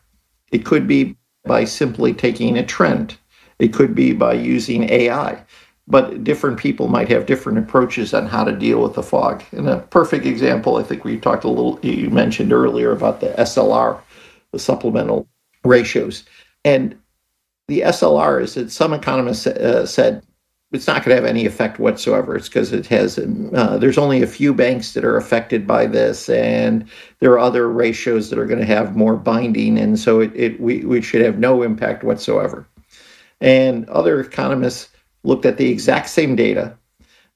It could be by simply taking a trend. It could be by using AI. But different people might have different approaches on how to deal with the fog. And a perfect example, I think we talked a little, you mentioned earlier about the SLR, the supplemental ratios. And the SLR is that some economists said it's not going to have any effect whatsoever. It's because it has, there's only a few banks that are affected by this, and there are other ratios that are going to have more binding. And so we should have no impact whatsoever. And other economists looked at the exact same data.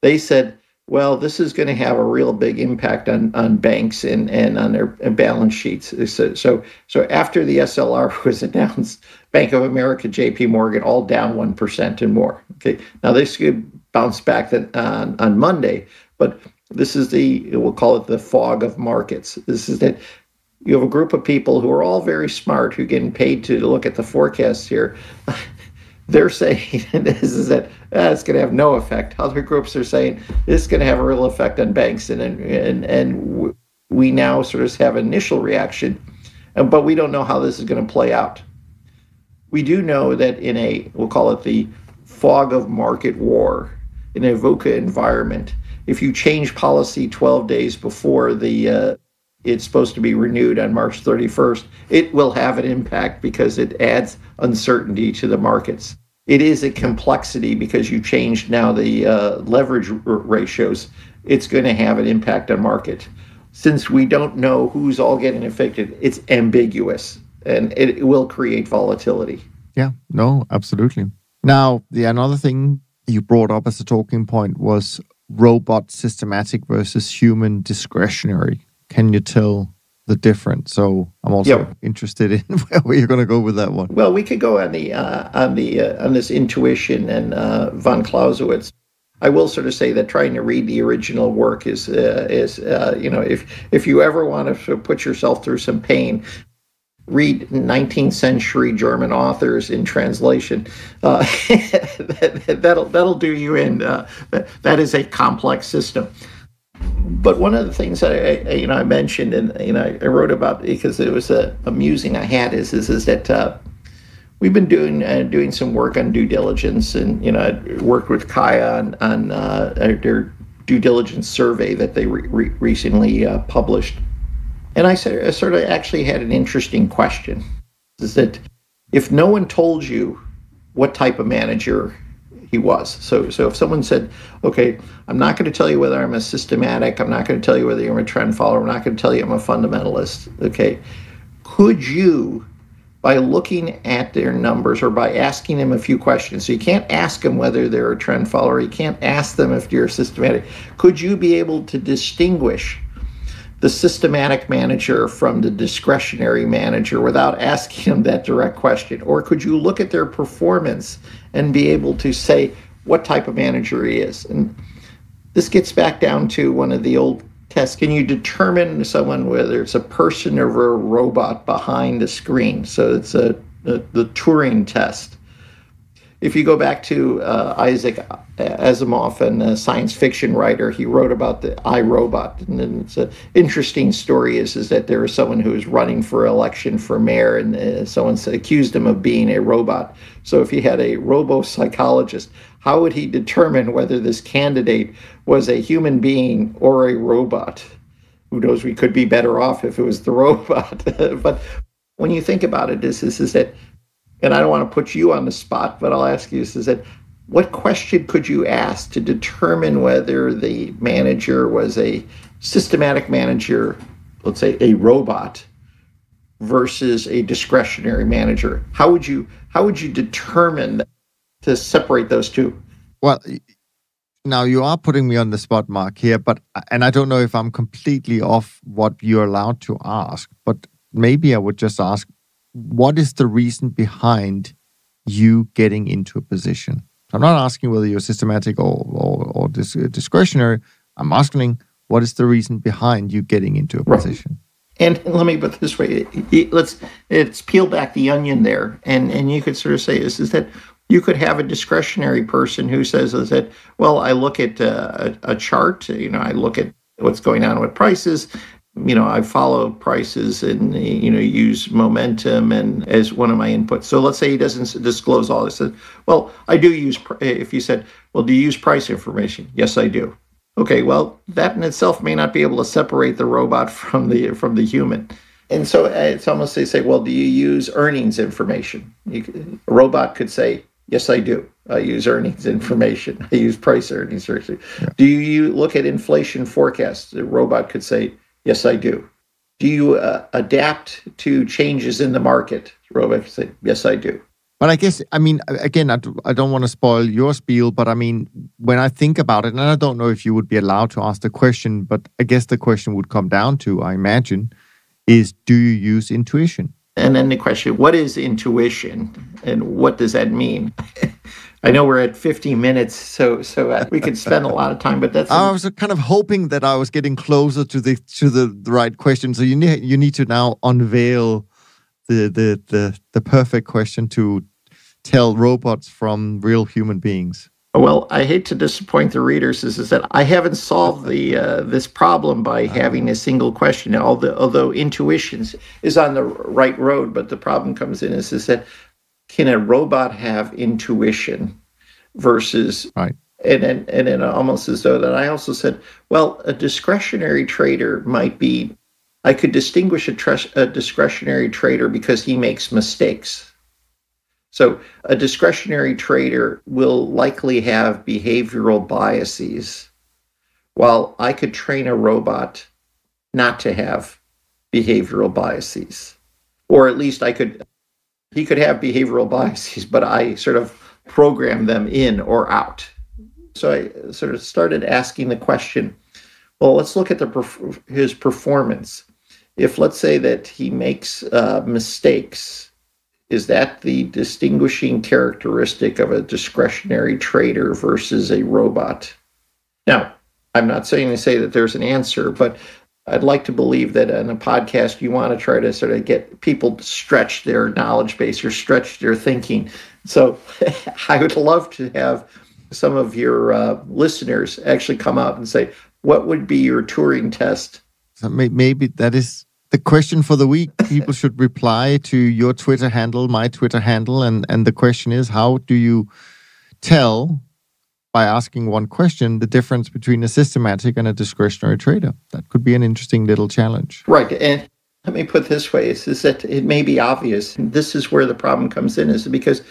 They said, well, this is going to have a real big impact on banks and on their balance sheets. So after the SLR was announced, Bank of America, JP Morgan, all down 1% and more. Okay, now this could bounce back on Monday, but this is we'll call it the fog of markets. This is that you have a group of people who are all very smart, who are getting paid to look at the forecasts here. They're saying this is that it's going to have no effect. Other groups are saying this is going to have a real effect on banks, and we now sort of have an initial reaction, but we don't know how this is going to play out. We do know that in a, we'll call it the fog of market war, in a VUCA environment, if you change policy 12 days before it's supposed to be renewed on March 31st, it will have an impact because it adds uncertainty to the markets. It is a complexity because you changed now the leverage ratios. It's going to have an impact on market. Since we don't know who's all getting affected, it's ambiguous, and it will create volatility. Yeah, no, absolutely. Now, another thing you brought up as a talking point was robot systematic versus human discretionary. Can you tell the difference? So I'm also interested in where you're going to go with that one. Well, we could go on this intuition and von Clausewitz. I will sort of say that trying to read the original work is you know, if you ever want to sort of put yourself through some pain, read 19th century German authors in translation. That'll do you in. That is a complex system. But one of the things that I mentioned and I wrote about, because it was amusing I had is that we've been doing some work on due diligence, and I worked with Kaya on their due diligence survey that they recently published, and I sort of actually had an interesting question. is that if no one told you what type of manager he was, so if someone said, okay, I'm not going to tell you whether I'm a systematic, I'm not going to tell you whether I'm a trend follower, I'm not going to tell you I'm a fundamentalist, okay, could you, by looking at their numbers or by asking them a few questions, so you can't ask them whether they're a trend follower, you can't ask them if you're systematic, could you be able to distinguish the systematic manager from the discretionary manager without asking them that direct question? Or could you look at their performance and be able to say what type of manager he is? And this gets back down to one of the old tests. Can you determine someone, whether it's a person or a robot behind a screen? So it's the Turing test. If you go back to Isaac Asimov, and a science fiction writer, he wrote about the iRobot. And it's an interesting story is that there was someone who was running for election for mayor, and someone accused him of being a robot. So if he had a robo-psychologist, how would he determine whether this candidate was a human being or a robot? Who knows, we could be better off if it was the robot. But when you think about it, is that, and I don't want to put you on the spot, but I'll ask you, is that what question could you ask to determine whether the manager was a systematic manager, let's say a robot, versus a discretionary manager? How would you determine to separate those two? Well, now you are putting me on the spot, Mark, here, and I don't know if I'm completely off what you're allowed to ask, but maybe I would just ask, what is the reason behind you getting into a position? I'm not asking whether you're systematic or discretionary. I'm asking, what is the reason behind you getting into a position? And let me put it this way. Let's peel back the onion there. And you could sort of say this, is that you could have a discretionary person who says, is that, well, I look at a chart, you know, I look at what's going on with prices, you know, I follow prices and, you know, use momentum and as one of my inputs. So let's say he doesn't disclose all this. Well, I do use, if you said, well, do you use price information? Yes, I do. Okay, well, that in itself may not be able to separate the robot from the human. And so it's almost, they say, well, do you use earnings information? A robot could say, yes, I do. I use earnings information. I use price earnings. Yeah. Do you look at inflation forecasts? The robot could say, yes, I do. Do you adapt to changes in the market? Robert said, yes, I do. But I guess, I mean, again, I don't want to spoil your spiel, but I mean, when I think about it, and I don't know if you would be allowed to ask the question, but I guess the question would come down to, I imagine, is do you use intuition? And then the question, what is intuition and what does that mean? I know we're at 50 minutes, so we could spend a lot of time, but that's... I was kind of hoping that I was getting closer to the right question. So you need to now unveil the perfect question to tell robots from real human beings. Well, I hate to disappoint the readers. Is that I haven't solved this problem by having a single question. Although intuition is on the right road, but the problem comes in is that, can a robot have intuition versus, right? And almost as though that I also said, well, a discretionary trader might be, I could distinguish a discretionary trader because he makes mistakes. So a discretionary trader will likely have behavioral biases, while I could train a robot not to have behavioral biases, or at least he could have behavioral biases, but I sort of program them in or out. So I sort of started asking the question, well, let's look at his performance. If let's say that he makes mistakes, is that the distinguishing characteristic of a discretionary trader versus a robot? Now, I'm not saying to say that there's an answer, but I'd like to believe that in a podcast, you want to try to sort of get people to stretch their knowledge base or stretch their thinking. So I would love to have some of your listeners actually come out and say, what would be your Turing test? So maybe that is the question for the week. People should reply to your Twitter handle, my Twitter handle. And the question is, how do you tell, by asking one question, the difference between a systematic and a discretionary trader? That could be an interesting little challenge. Right. And Let me put it this way, is that it may be obvious. And this is where the problem comes in, is because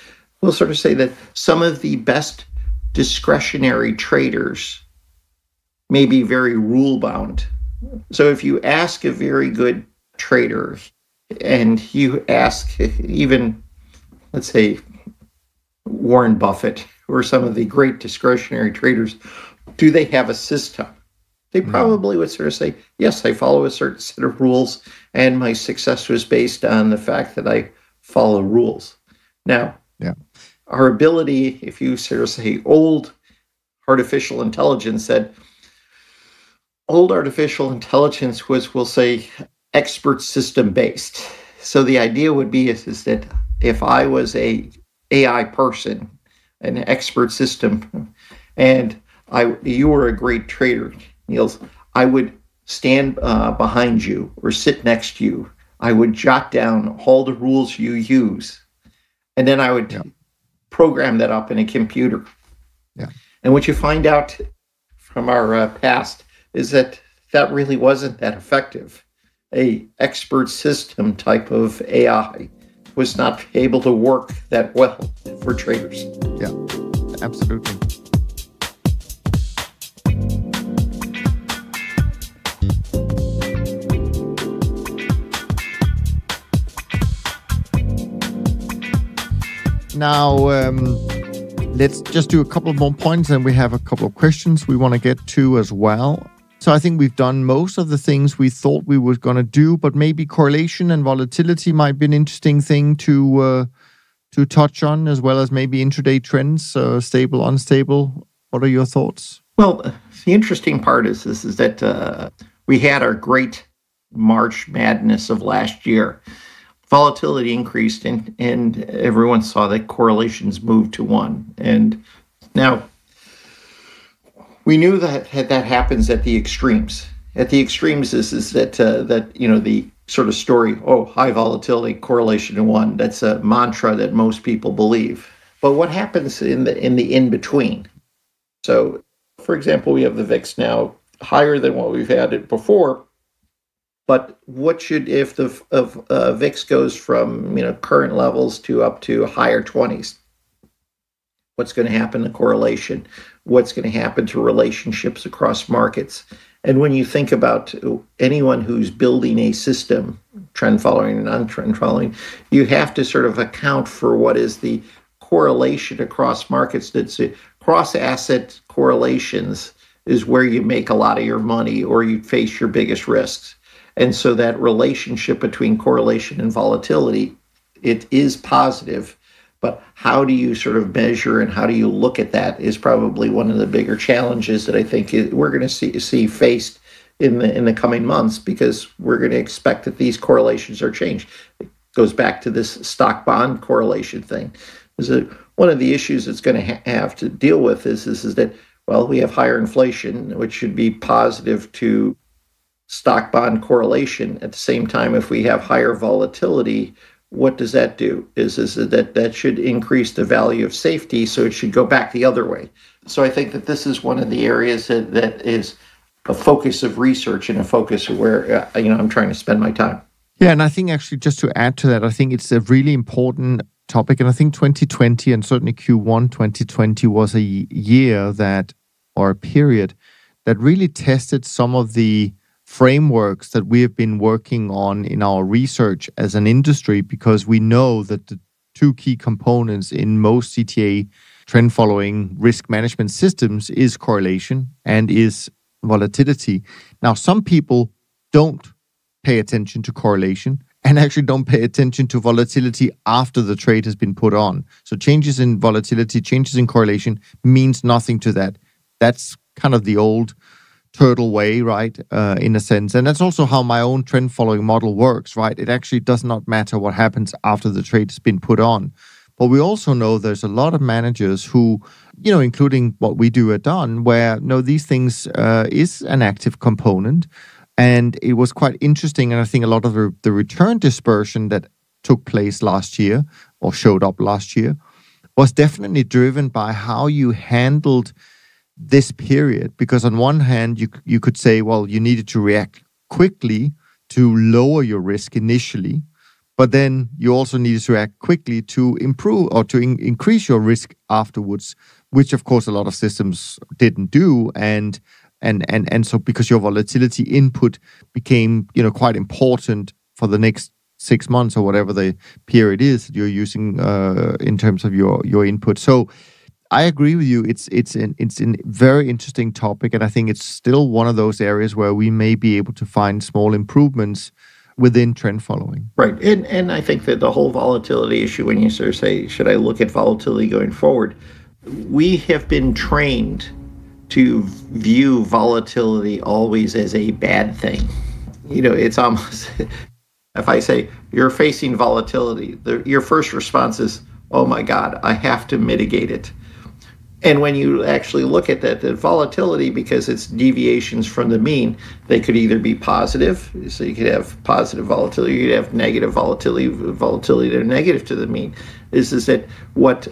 we'll sort of say that some of the best discretionary traders may be very rule-bound. So if you ask a very good trader and you ask even, let's say, Warren Buffett or some of the great discretionary traders, do they have a system? They probably would sort of say, yes, I follow a certain set of rules, and my success was based on the fact that I follow rules. Now, our ability, if you sort of say old artificial intelligence said, old artificial intelligence was, we'll say, expert system based. So the idea would be is that if I was a AI person, an expert system, and you were a great trader, Niels, I would stand behind you or sit next to you. I would jot down all the rules you use, and then I would program that up in a computer. Yeah. And what you find out from our past is that that really wasn't that effective. A expert system type of AI was not able to work that well for traders. Yeah, absolutely. Now, let's just do a couple of more points, and we have a couple of questions we want to get to as well. So I think we've done most of the things we thought we were going to do, but maybe correlation and volatility might be an interesting thing to touch on, as well as maybe intraday trends, stable, unstable. What are your thoughts? Well, the interesting part is this, is that we had our great March madness of last year. Volatility increased, and everyone saw that correlations moved to one. And now, we knew that that happens at the extremes. At the extremes is that, that, you know, the sort of story, oh, high volatility, correlation to one, that's a mantra that most people believe. But what happens in the in-between? So, for example, we have the VIX now higher than what we've had it before. But what should, if the VIX goes from, you know, current levels to up to higher 20s? What's going to happen to correlation? What's going to happen to relationships across markets? And when you think about anyone who's building a system, trend following and non-trend following, you have to sort of account for what is the correlation across markets. That's cross-asset correlations is where you make a lot of your money or you face your biggest risks. And so that relationship between correlation and volatility, it is positive, but how do you sort of measure and how do you look at that is probably one of the bigger challenges that I think we're going to see faced in the coming months, because we're going to expect that these correlations are changed. It goes back to this stock-bond correlation thing. One of the issues it's going to have to deal with is that, well, we have higher inflation, which should be positive to stock bond correlation. At the same time, if we have higher volatility, what does that do? That should increase the value of safety, so it should go back the other way. So I think that this is one of the areas that is a focus of research and a focus of where I'm trying to spend my time. Yeah, and I think actually just to add to that, I think it's a really important topic, and I think 2020 and certainly Q1 2020 was a year that, or a period, that really tested some of the frameworks that we have been working on in our research as an industry, because we know that the two key components in most CTA trend following risk management systems is correlation and is volatility. Now, some people don't pay attention to correlation and actually don't pay attention to volatility after the trade has been put on. So changes in volatility, changes in correlation means nothing to that. That's kind of the old turtle way, right, in a sense. And that's also how my own trend-following model works, right? It actually does not matter what happens after the trade has been put on. But we also know there's a lot of managers who, you know, including what we do at Dunn, where, no, these things is an active component. And it was quite interesting. And I think a lot of the return dispersion that took place last year, or showed up last year, was definitely driven by how you handled this period, because on one hand, you could say, well, you needed to react quickly to lower your risk initially, but then you also needed to act quickly to improve or to increase your risk afterwards, which of course a lot of systems didn't do. And so because your volatility input became, you know, quite important for the next 6 months or whatever the period is that you're using in terms of your input. So I agree with you. It's a very interesting topic, and I think it's still one of those areas where we may be able to find small improvements within trend following. Right. And I think that the whole volatility issue, when you sort of say, should I look at volatility going forward? We have been trained to view volatility always as a bad thing. You know, it's almost, if I say you're facing volatility, your first response is, oh my God, I have to mitigate it. And when you actually look at that, the volatility, because it's deviations from the mean, they could either be positive, so you could have positive volatility, you could have negative volatility that are negative to the mean. This is that what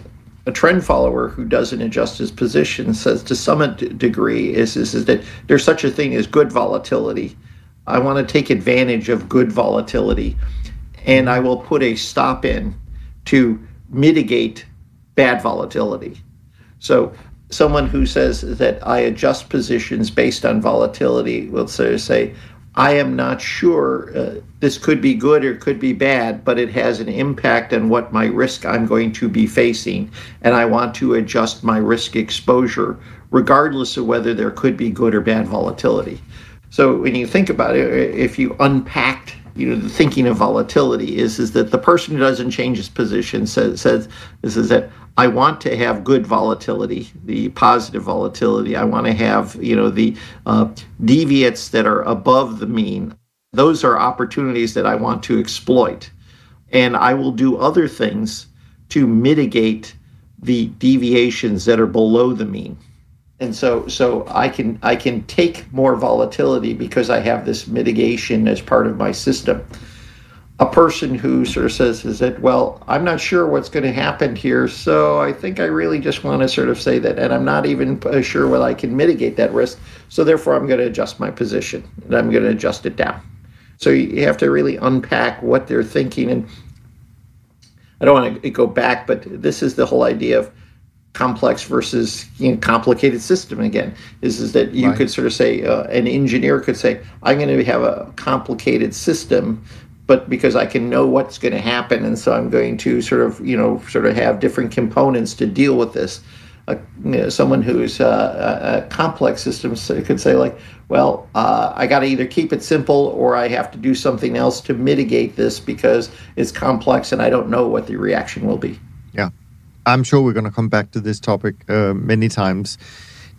a trend follower who doesn't adjust his position says to some degree is that there's such a thing as good volatility. I want to take advantage of good volatility, and I will put a stop in to mitigate bad volatility. So someone who says that I adjust positions based on volatility will sort of say, I am not sure, this could be good or could be bad, but it has an impact on what my risk I'm going to be facing, and I want to adjust my risk exposure regardless of whether there could be good or bad volatility. So when you think about it, if you unpacked, you know, the thinking of volatility is that the person who doesn't change his position says this is that I want to have good volatility, the positive volatility. I want to have, you know, the deviates that are above the mean. Those are opportunities that I want to exploit. And I will do other things to mitigate the deviations that are below the mean. And so I can take more volatility because I have this mitigation as part of my system. A person who sort of says is that, well, I'm not sure what's going to happen here, so I think I really just want to sort of say that, and I'm not even sure whether I can mitigate that risk, so therefore I'm going to adjust my position, and I'm going to adjust it down. So you have to really unpack what they're thinking, and I don't want to go back, but this is the whole idea of complex versus, you know, complicated system again, is that you could sort of say, an engineer could say, I'm going to have a complicated system, but because I can know what's going to happen, and so I'm going to sort of, you know, sort of have different components to deal with this. You know, someone who's a complex system could say like, well, I got to either keep it simple or I have to do something else to mitigate this because it's complex and I don't know what the reaction will be. Yeah. I'm sure we're going to come back to this topic many times.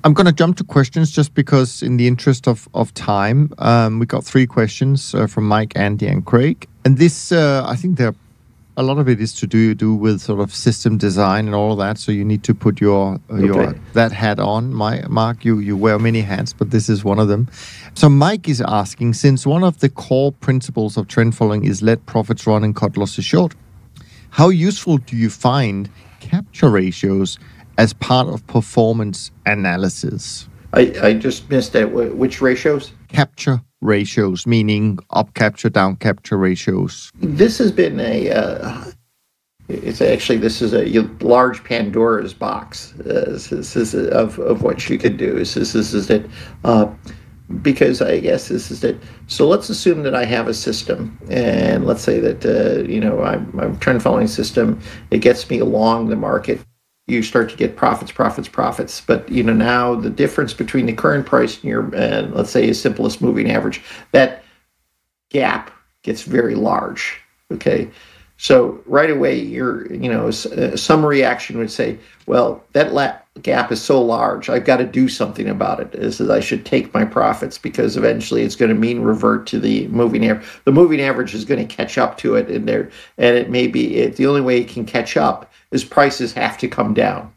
I'm going to jump to questions just because in the interest of time, we got 3 questions from Mike, Andy, and Craig. And this, I think a lot of it is to do with sort of system design and all of that. So you need to put that hat on. Mark, you wear many hats, but this is one of them. So Mike is asking, since one of the core principles of trend following is let profits run and cut losses short, how useful do you find capture ratios as part of performance analysis? I just missed that. Which ratios? Capture ratios, meaning up capture, down capture ratios. This has been a large Pandora's box of what you can do. Because I guess so let's assume that I have a system, and let's say that, you know, I'm trend following system. It gets me along the market. You start to get profits. But, you know, now the difference between the current price and your, let's say, your simplest moving average, that gap gets very large, okay? So right away, some reaction would say, well, that gap is so large, I've got to do something about it. This is I should take my profits because eventually it's going to mean revert to the moving average. The moving average is going to catch up to it in there, and it may be the only way it can catch up is prices have to come down.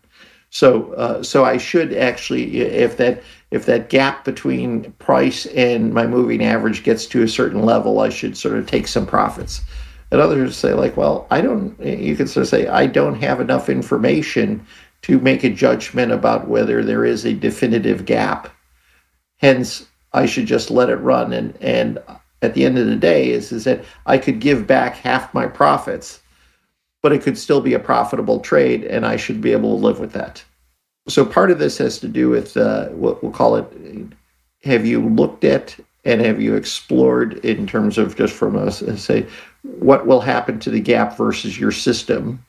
So I should actually, if that gap between price and my moving average gets to a certain level, I should sort of take some profits. And others say like, well, you can sort of say, I don't have enough information to make a judgment about whether there is a definitive gap. Hence, I should just let it run. And at the end of the day is that I could give back half my profits, but it could still be a profitable trade, and I should be able to live with that. So part of this has to do with what we'll call it, have you looked at and have you explored in terms of just from us, say, what will happen to the gap versus your system?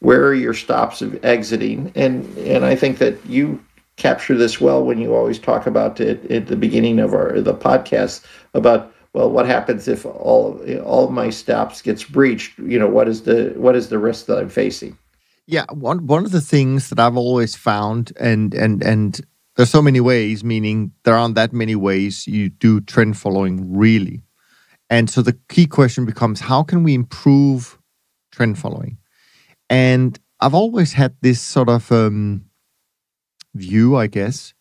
Where are your stops of exiting? And I think that you capture this well when you always talk about it at the beginning of the podcast about, well, what happens if all of my stops gets breached? You know, what is the risk that I'm facing? Yeah, one of the things that I've always found, and there's so many ways, meaning there aren't that many ways you do trend following really. And so the key question becomes, how can we improve trend following? And I've always had this sort of view, I guess,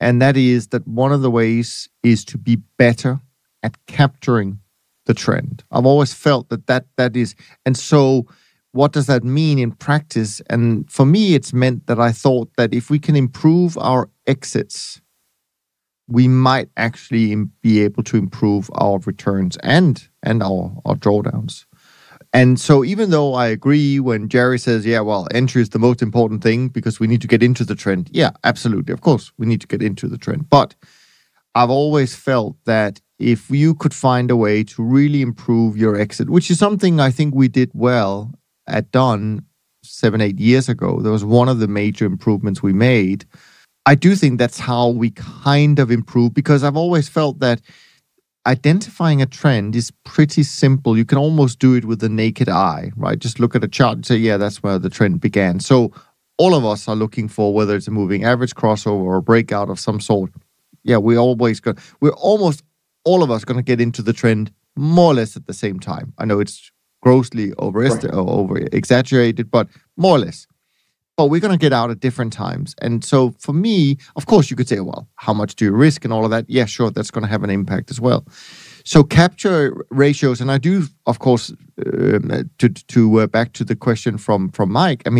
and that is that one of the ways is to be better at capturing the trend. I've always felt that is, and so what does that mean in practice? And for me, it's meant that I thought that if we can improve our exits, we might actually be able to improve our returns and our drawdowns. And so even though I agree when Jerry says, yeah, well, entry is the most important thing because we need to get into the trend. Yeah, absolutely. Of course, we need to get into the trend. But I've always felt that if you could find a way to really improve your exit, which is something I think we did well at Dunn 7-8 years ago, that was one of the major improvements we made. I do think that's how we kind of improve, because I've always felt that identifying a trend is pretty simple. You can almost do it with the naked eye, right? Just look at a chart and say, yeah, that's where the trend began. So all of us are looking for whether it's a moving average crossover or a breakout of some sort. Yeah, we're almost all of us going to get into the trend more or less at the same time. I know it's grossly over-exaggerated, but more or less. But we're going to get out at different times. And so for me, of course, you could say, well, how much do you risk and all of that? Yeah, sure, that's going to have an impact as well. So capture ratios, and I do, of course, back to the question from Mike. I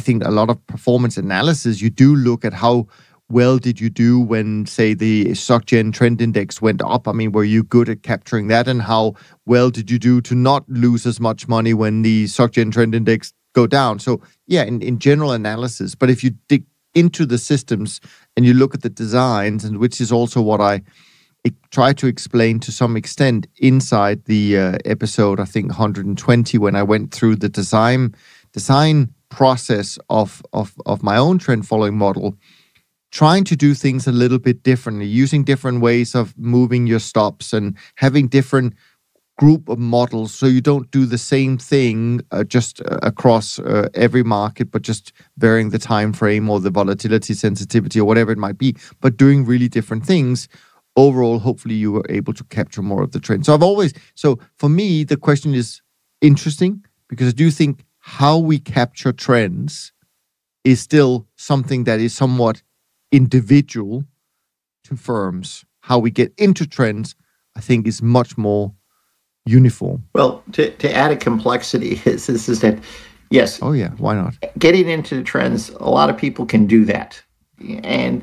think a lot of performance analysis, you do look at how well did you do when, say, the SocGen Trend Index went up. I mean, were you good at capturing that? And how well did you do to not lose as much money when the SocGen Trend Index go down? So yeah, in general analysis, but if you dig into the systems and you look at the designs, and which is also what I try to explain to some extent inside the episode, I think 120, when I went through the design process of my own trend following model, trying to do things a little bit differently, using different ways of moving your stops and having different group of models, so you don't do the same thing across every market, but just varying the time frame or the volatility sensitivity or whatever it might be, but doing really different things. Overall, hopefully you were able to capture more of the trend. So for me, the question is interesting, because I do think how we capture trends is still something that is somewhat individual to firms. How we get into trends, I think, is much more uniform. Well, to add a complexity is that, yes. Oh yeah, why not? Getting into the trends, a lot of people can do that. And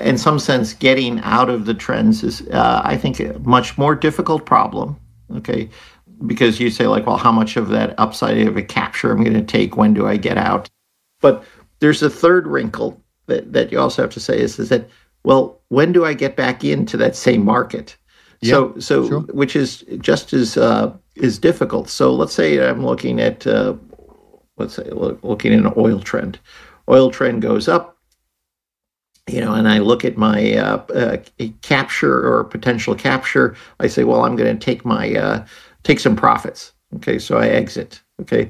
in some sense, getting out of the trends is, I think, a much more difficult problem, okay? Because you say like, well, how much of that upside of a capture I'm going to take? When do I get out? But there's a third wrinkle that you also have to say is that, well, when do I get back into that same market? So sure. Which is just as difficult. So let's say I'm looking at an oil trend. Oil trend goes up, and I look at my capture or potential capture. I say, well, I'm going to take my take some profits. Okay, so I exit. Okay,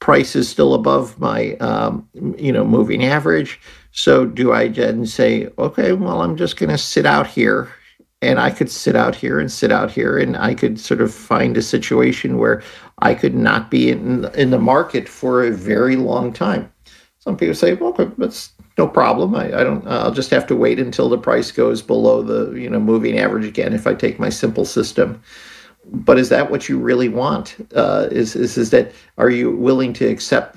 price is still above my moving average. So do I then say, okay, well, I'm just going to sit out here. And I could sit out here, and I could sort of find a situation where I could not be in the market for a very long time. Some people say, well, that's no problem. I'll just have to wait until the price goes below the moving average again if I take my simple system. But is that what you really want? Are you willing to accept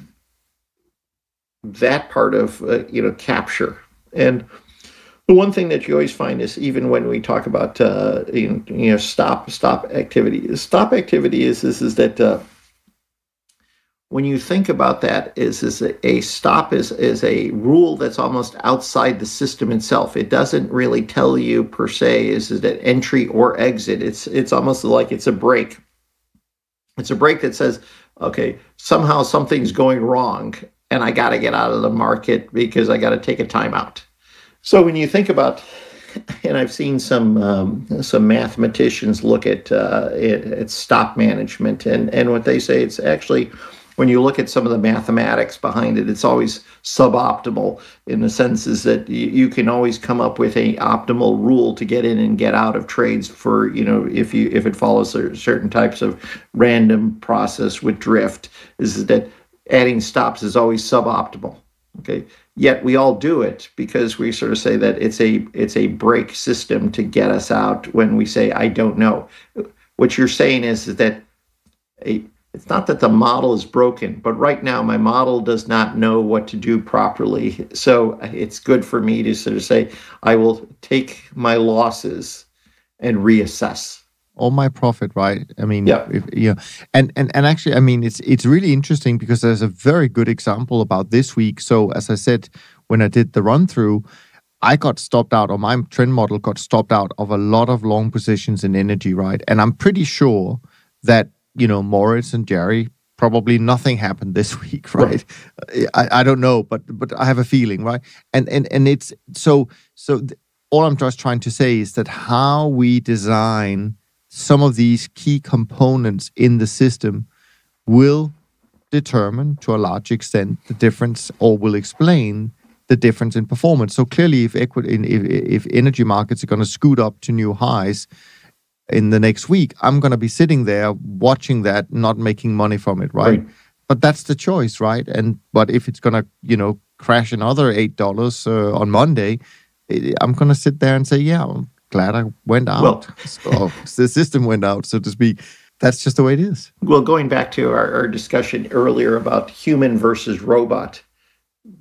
that part of capture? And The one thing that you always find is, even when we talk about stop activity, when you think about that, a stop is a rule that's almost outside the system itself. It doesn't really tell you per se is that entry or exit. It's almost like it's a break. It's a break that says, okay, somehow something's going wrong, and I got to get out of the market because I got to take a timeout. So when you think about, and I've seen some mathematicians look at stop management, and what they say, it's actually, when you look at some of the mathematics behind it, it's always suboptimal in the sense is that you can always come up with an optimal rule to get in and get out of trades for, if it follows certain types of random process with drift, is that adding stops is always suboptimal. Okay. Yet we all do it because we sort of say that it's a break system to get us out when we say, I don't know. What you're saying is that it's not that the model is broken, but right now my model does not know what to do properly. So it's good for me to sort of say, I will take my losses and reassess. All my profit, right? I mean, yeah. And actually, I mean, it's really interesting because there's a very good example about this week. So as I said, when I did the run through, I got stopped out, or my trend model got stopped out of a lot of long positions in energy, right? And I'm pretty sure that, Moritz and Jerry, probably nothing happened this week, right? Right. I don't know, but I have a feeling, right? And it's so all I'm just trying to say is that how we design some of these key components in the system will determine to a large extent the difference, or will explain the difference in performance. So clearly, if energy markets are going to scoot up to new highs in the next week, I'm going to be sitting there watching that, not making money from it, right? Right. But that's the choice, right? But if it's going to crash another $8 on Monday, I'm going to sit there and say, yeah, glad I went out. Well, so the system went out, so to speak. That's just the way it is. Well, going back to our discussion earlier about human versus robot,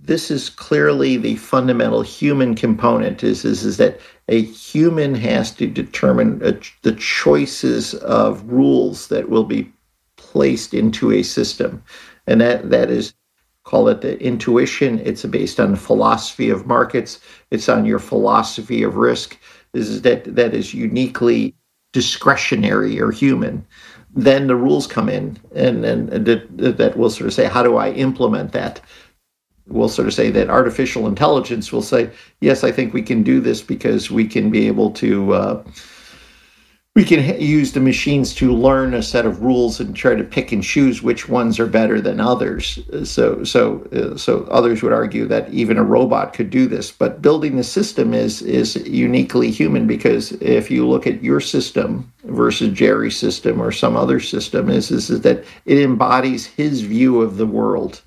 this is clearly the fundamental human component is that a human has to determine the choices of rules that will be placed into a system. And that is, call it the intuition. It's based on the philosophy of markets. It's on your philosophy of risk. That is uniquely discretionary or human. Then the rules come in, and that will sort of say, how do I implement that? We'll sort of say that artificial intelligence will say, yes, I think we can do this because we can be able to, we can use the machines to learn a set of rules and try to pick and choose which ones are better than others. So others would argue that even a robot could do this. But building the system is uniquely human, because if you look at your system versus Jerry's system or some other system, is that it embodies his view of the world.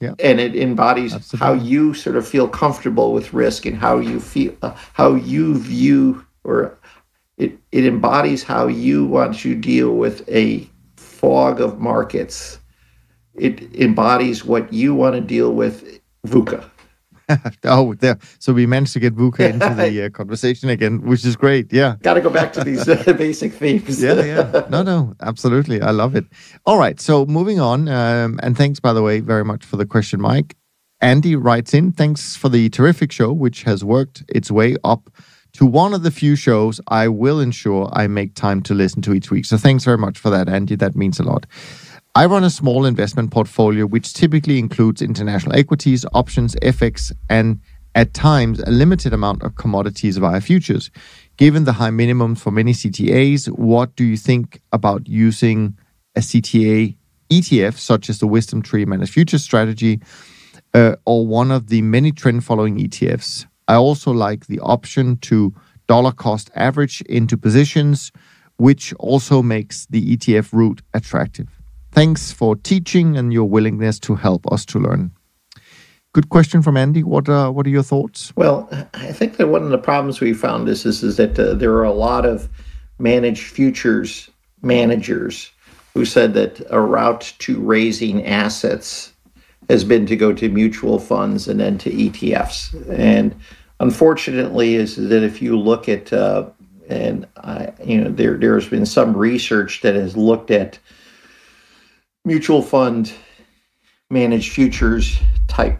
Yeah. And it embodies Absolutely. How you sort of feel comfortable with risk and how you feel, how you view, or it embodies how you want to deal with a fog of markets. It embodies what you want to deal with, VUCA. Oh, there. So we managed to get VUCA into the conversation again, which is great. Yeah. Got to go back to these basic themes. Yeah. No, absolutely. I love it. All right. So moving on. And thanks, by the way, very much for the question, Mike. Andy writes in, thanks for the terrific show, which has worked its way up to one of the few shows I will ensure I make time to listen to each week. So thanks very much for that, Andy. That means a lot. I run a small investment portfolio, which typically includes international equities, options, FX, and at times a limited amount of commodities via futures. Given the high minimums for many CTAs, what do you think about using a CTA ETF, such as the Wisdom Tree Managed Futures strategy, or one of the many trend-following ETFs? I also like the option to dollar cost average into positions, which also makes the ETF route attractive. Thanks for teaching and your willingness to help us to learn. Good question from Andy. What are your thoughts? Well, I think that one of the problems we found is that there are a lot of managed futures managers who said that a route to raising assets has been to go to mutual funds and then to ETFs. And unfortunately, is that if you look at there's been some research that has looked at mutual fund managed futures type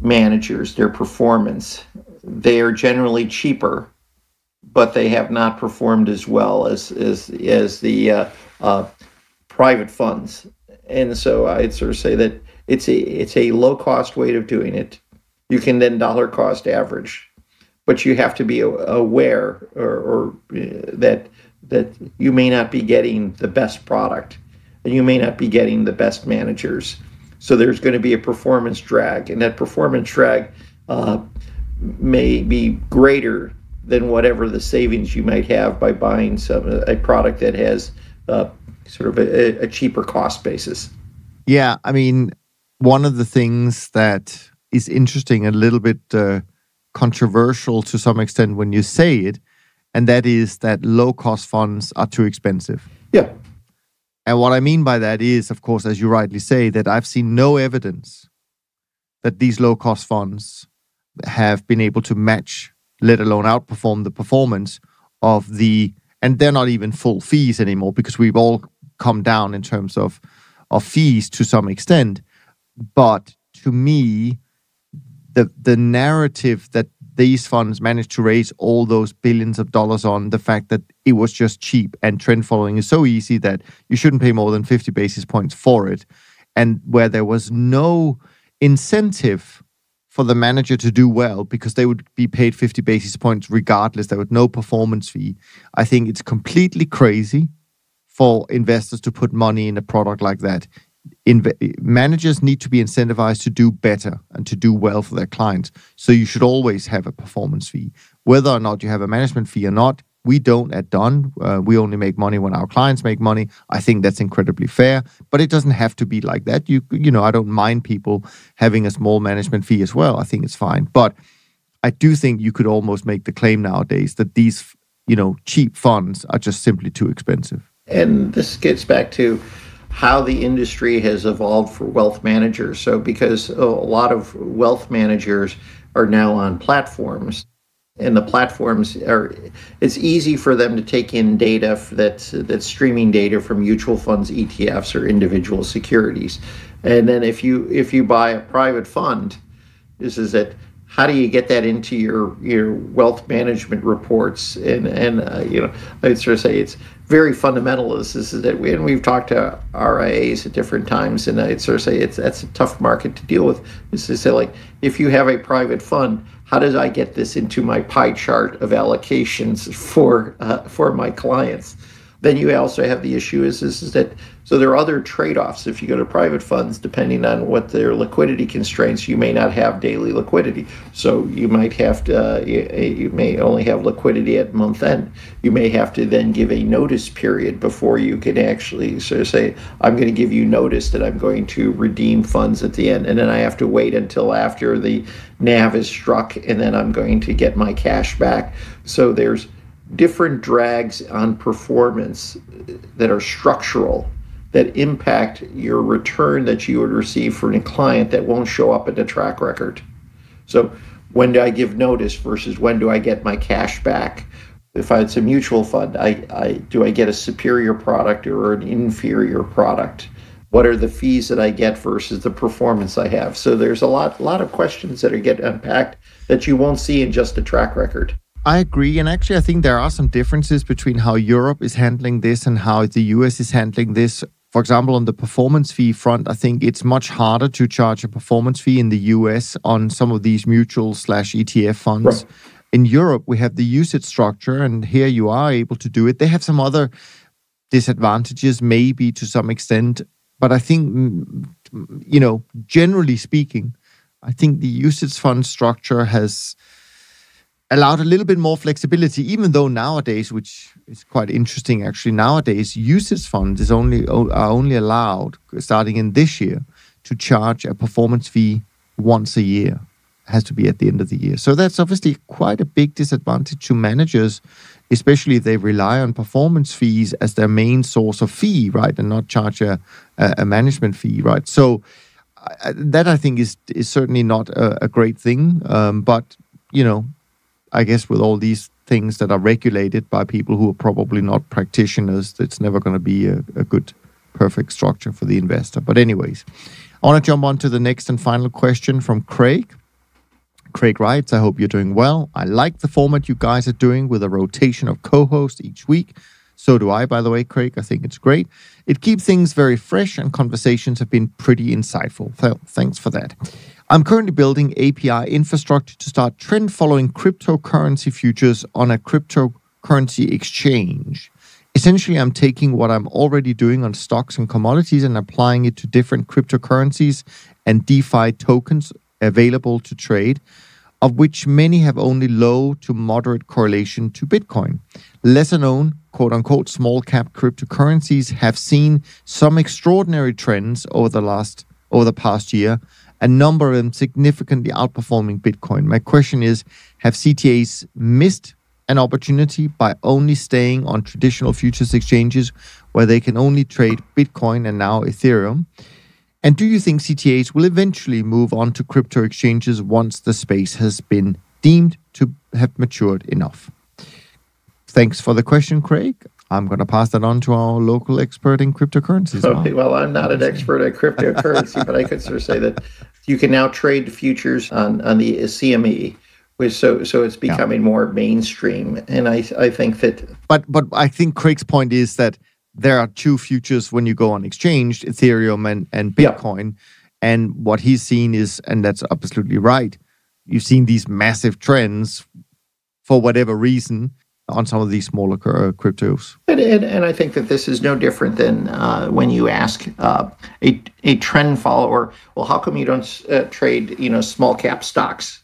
managers, their performance, they are generally cheaper, but they have not performed as well as the private funds. And so I'd sort of say that it's a low cost way of doing it. You can then dollar cost average, but you have to be aware that you may not be getting the best product and you may not be getting the best managers. So there's going to be a performance drag, and that performance drag may be greater than whatever the savings you might have by buying a product that has sort of a cheaper cost basis. Yeah, I mean, one of the things that is interesting, a little bit controversial to some extent when you say it, and that is that low-cost funds are too expensive. Yeah. And what I mean by that is, of course, as you rightly say, that I've seen no evidence that these low-cost funds have been able to match, let alone outperform the performance of and they're not even full fees anymore, because we've all come down in terms of fees to some extent. But to me, the narrative that these funds managed to raise all those billions of dollars on the fact that it was just cheap and trend following is so easy that you shouldn't pay more than 50 basis points for it, and where there was no incentive for the manager to do well because they would be paid 50 basis points regardless, there was no performance fee. I think it's completely crazy for investors to put money in a product like that. Managers need to be incentivized to do better and to do well for their clients. So you should always have a performance fee. Whether or not you have a management fee or not, we don't at Dunn. We only make money when our clients make money. I think that's incredibly fair, but it doesn't have to be like that. I don't mind people having a small management fee as well. I think it's fine. But I do think you could almost make the claim nowadays that these cheap funds are just simply too expensive. And this gets back to how the industry has evolved for wealth managers. So because a lot of wealth managers are now on platforms, and the platforms it's easy for them to take in data that's streaming data from mutual funds, ETFs, or individual securities. And then if you buy a private fund, this is it. How do you get that into your wealth management reports? And I'd sort of say it's very fundamental. And we've talked to RIAs at different times, and I'd sort of say that's a tough market to deal with. Is to say, like, if you have a private fund, how did I get this into my pie chart of allocations for my clients? Then you also have the issue so there are other trade-offs. If you go to private funds, depending on what their liquidity constraints, you may not have daily liquidity. So you might have to, you may only have liquidity at month end. You may have to then give a notice period before you can actually sort of say, I'm going to give you notice that I'm going to redeem funds at the end. And then I have to wait until after the NAV is struck, and then I'm going to get my cash back. So there's different drags on performance that are structural that impact your return that you would receive from a client that won't show up in the track record. So when do I give notice versus when do I get my cash back? If it's a mutual fund, do I get a superior product or an inferior product? What are the fees that I get versus the performance I have? So there's a lot of questions that are getting unpacked that you won't see in just a track record. I agree, and actually I think there are some differences between how Europe is handling this and how the US is handling this. For example, on the performance fee front, I think it's much harder to charge a performance fee in the US on some of these mutual/ETF funds. Right. In Europe, we have the UCITS structure, and here you are able to do it. They have some other disadvantages, maybe to some extent, but I think, generally speaking, I think the UCITS fund structure has allowed a little bit more flexibility, even though nowadays, which is quite interesting actually, nowadays UCITS funds are only allowed, starting in this year, to charge a performance fee once a year. It has to be at the end of the year. So that's obviously quite a big disadvantage to managers, especially if they rely on performance fees as their main source of fee, right, and not charge a management fee, right? So that I think is certainly not a great thing, but I guess with all these things that are regulated by people who are probably not practitioners, it's never going to be a good, perfect structure for the investor. But anyways, I want to jump on to the next and final question from Craig. Craig writes, I hope you're doing well. I like the format you guys are doing with a rotation of co-hosts each week. So do I, by the way, Craig. I think it's great. It keeps things very fresh and conversations have been pretty insightful. Thanks for that. I'm currently building API infrastructure to start trend following cryptocurrency futures on a cryptocurrency exchange. Essentially, I'm taking what I'm already doing on stocks and commodities and applying it to different cryptocurrencies and DeFi tokens available to trade, of which many have only low to moderate correlation to Bitcoin. Lesser known, quote-unquote, small-cap cryptocurrencies have seen some extraordinary trends over the past year, a number of them significantly outperforming Bitcoin. My question is, have CTAs missed an opportunity by only staying on traditional futures exchanges where they can only trade Bitcoin and now Ethereum? And do you think CTAs will eventually move on to crypto exchanges once the space has been deemed to have matured enough? Thanks for the question, Craig. I'm going to pass that on to our local expert in cryptocurrencies. Okay, well, I'm not an expert at cryptocurrency, but I could sort of say that you can now trade futures on the CME. So it's becoming more mainstream, and I think that. But I think Craig's point is that there are two futures when you go on exchange, Ethereum and Bitcoin, and what he's seen is, and that's absolutely right, you've seen these massive trends for whatever reason on some of these smaller cryptos. And I think that this is no different than when you ask a trend follower, well, how come you don't trade small cap stocks?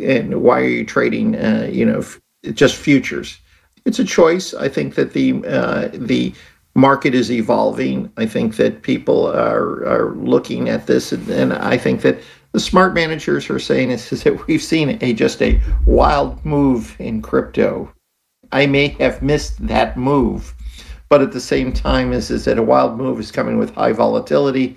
And why are you trading, just futures? It's a choice. I think that the market is evolving. I think that people are looking at this, and I think that the smart managers are saying is that we've seen just a wild move in crypto. I may have missed that move, but at the same time, is that a wild move is coming with high volatility.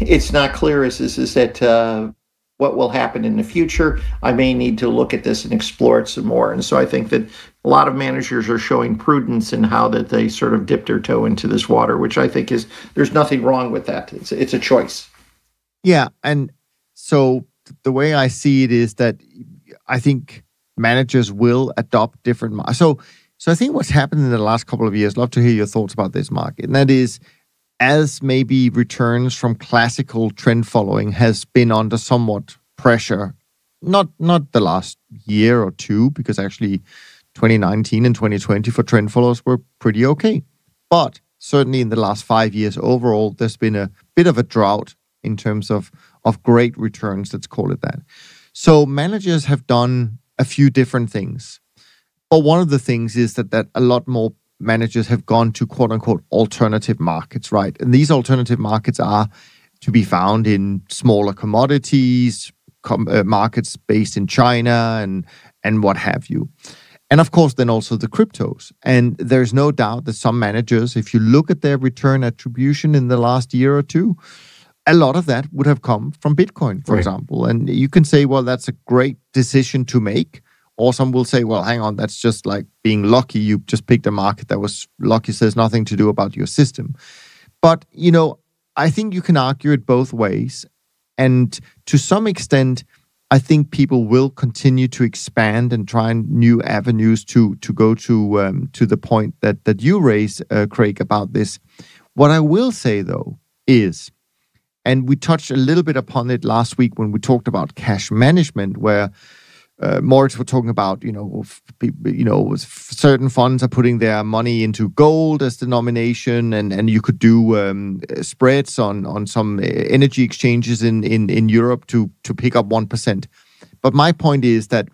It's not clear that. What will happen in the future, I may need to look at this and explore it some more. And so I think that a lot of managers are showing prudence in how that they sort of dip their toe into this water, which I think is, there's nothing wrong with that. It's a choice. Yeah. And so the way I see it is that I think managers will adopt different. So I think what's happened in the last couple of years, love to hear your thoughts about this, Mark, and that is, as maybe returns from classical trend following has been under somewhat pressure, not the last year or two, because actually 2019 and 2020 for trend followers were pretty okay. But certainly in the last 5 years overall, there's been a bit of a drought in terms of great returns, let's call it that. So managers have done a few different things. But one of the things is that a lot more managers have gone to quote-unquote alternative markets, right? And these alternative markets are to be found in smaller commodities, markets based in China and what have you. And of course, then also the cryptos. And there's no doubt that some managers, if you look at their return attribution in the last year or two, a lot of that would have come from Bitcoin, for example. And you can say, well, that's a great decision to make. Or some will say, well, hang on, that's just like being lucky. You just picked a market that was lucky, so there's nothing to do about your system. But, I think you can argue it both ways. And to some extent, I think people will continue to expand and try new avenues to go to the point that you raise, Craig, about this. What I will say, though, is, and we touched a little bit upon it last week when we talked about cash management, where Moritz were talking about, certain funds are putting their money into gold as denomination, and you could do spreads on some energy exchanges in Europe to pick up 1%. But my point is that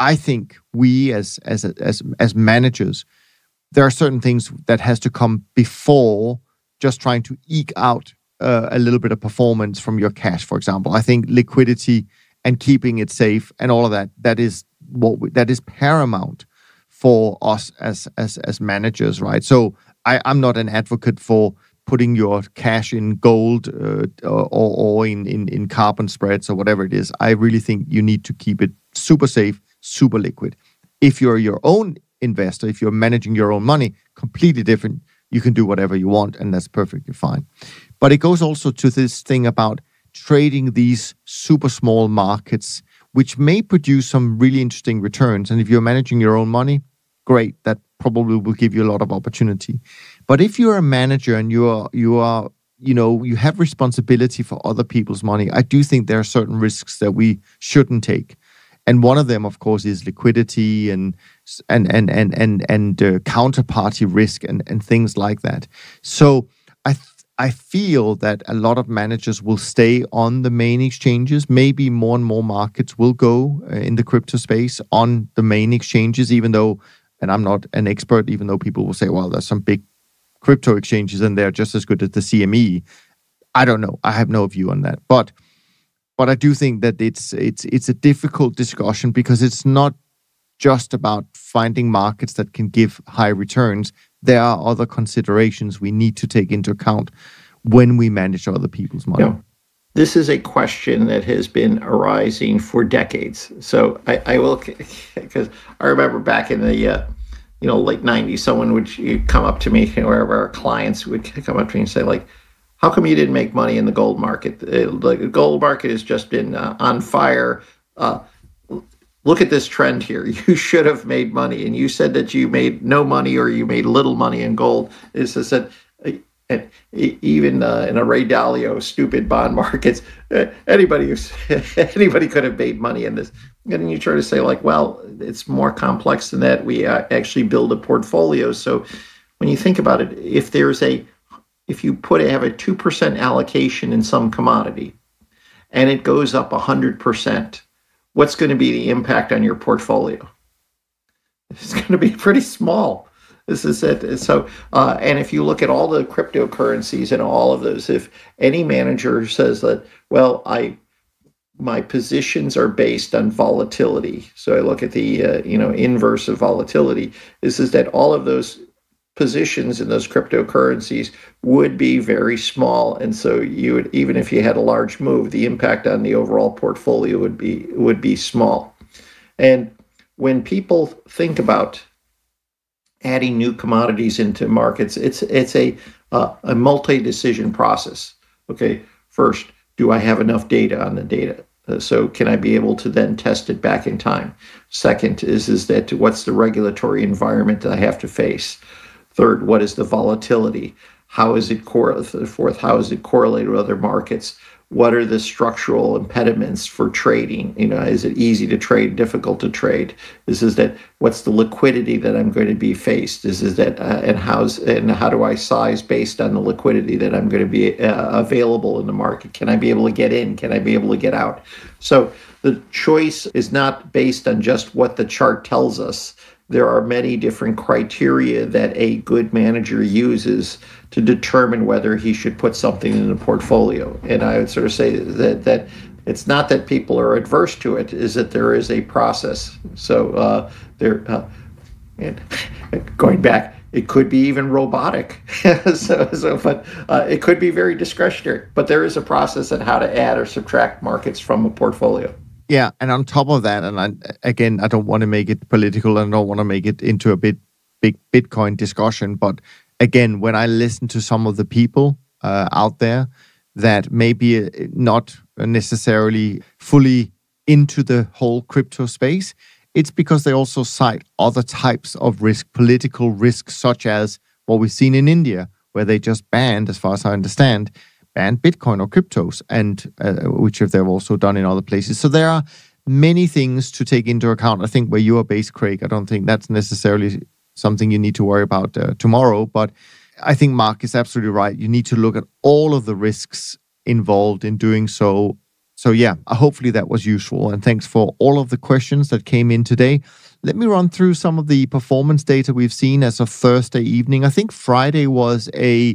I think we as managers, there are certain things that has to come before just trying to eke out a little bit of performance from your cash. For example, I think liquidity and keeping it safe and all of that is that is paramount for us as managers, right? So I'm not an advocate for putting your cash in gold or in carbon spreads or whatever it is. I really think you need to keep it super safe, super liquid. If you're your own investor, if you're managing your own money, completely different. You can do whatever you want, and that's perfectly fine. But it goes also to this thing about trading these super small markets, which may produce some really interesting returns. And if you're managing your own money, great, that probably will give you a lot of opportunity. But if you're a manager and you have responsibility for other people's money, I do think there are certain risks that we shouldn't take. And one of them, of course, is liquidity and counterparty risk and things like that. So I feel that a lot of managers will stay on the main exchanges. Maybe more and more markets will go in the crypto space on the main exchanges, even though, and I'm not an expert, even though people will say, well, there's some big crypto exchanges and they're just as good as the CME. I don't know. I have no view on that. But I do think that it's a difficult discussion because it's not just about finding markets that can give high returns. There are other considerations we need to take into account when we manage other people's money. Yeah. This is a question that has been arising for decades. So I will, because I remember back in the late 90s, someone would come up to me, wherever our clients would come up to me and say, like, how come you didn't make money in the gold market? The gold market has just been on fire. Look at this trend here. You should have made money. And you said that you made no money or you made little money in gold. It's just that even in a Ray Dalio stupid bond markets, anybody could have made money in this. And you try to say, like, well, it's more complex than that. We actually build a portfolio. So when you think about it, if you have a 2% allocation in some commodity and it goes up 100%, what's going to be the impact on your portfolio? It's going to be pretty small. This is it. So, and if you look at all the cryptocurrencies and all of those, if any manager says that, well, my positions are based on volatility, so I look at the inverse of volatility, this is that all of those positions in those cryptocurrencies would be very small, and so you would, even if you had a large move, the impact on the overall portfolio would be small. And when people think about adding new commodities into markets, it's a multi-decision process. Okay, first, do I have enough data on the data? So can I be able to then test it back in time? Second is that what's the regulatory environment that I have to face? Third, what is the volatility? Fourth, how is it correlated with other markets? What are the structural impediments for trading? Is it easy to trade, difficult to trade? What's the liquidity that I'm going to be faced? How do I size based on the liquidity that I'm going to be available in the market? Can I be able to get in? Can I be able to get out? So the choice is not based on just what the chart tells us. There are many different criteria that a good manager uses to determine whether he should put something in a portfolio. And I would sort of say that it's not that people are adverse to it, is that there is a process. So and going back, it could be even robotic. but it could be very discretionary. But there is a process on how to add or subtract markets from a portfolio. Yeah, and on top of that, I don't want to make it political, and I don't want to make it into a big Bitcoin discussion, but again, when I listen to some of the people out there that maybe not necessarily fully into the whole crypto space, it's because they also cite other types of risk, political risks, such as what we've seen in India, where they just banned, as far as I understand, and Bitcoin or cryptos, and which they've also done in other places. So there are many things to take into account. I think where you are based, Craig, I don't think that's necessarily something you need to worry about tomorrow, but I think Mark is absolutely right. You need to look at all of the risks involved in doing so. So yeah, hopefully that was useful, and thanks for all of the questions that came in today. Let me run through some of the performance data we've seen as of Thursday evening. I think Friday was a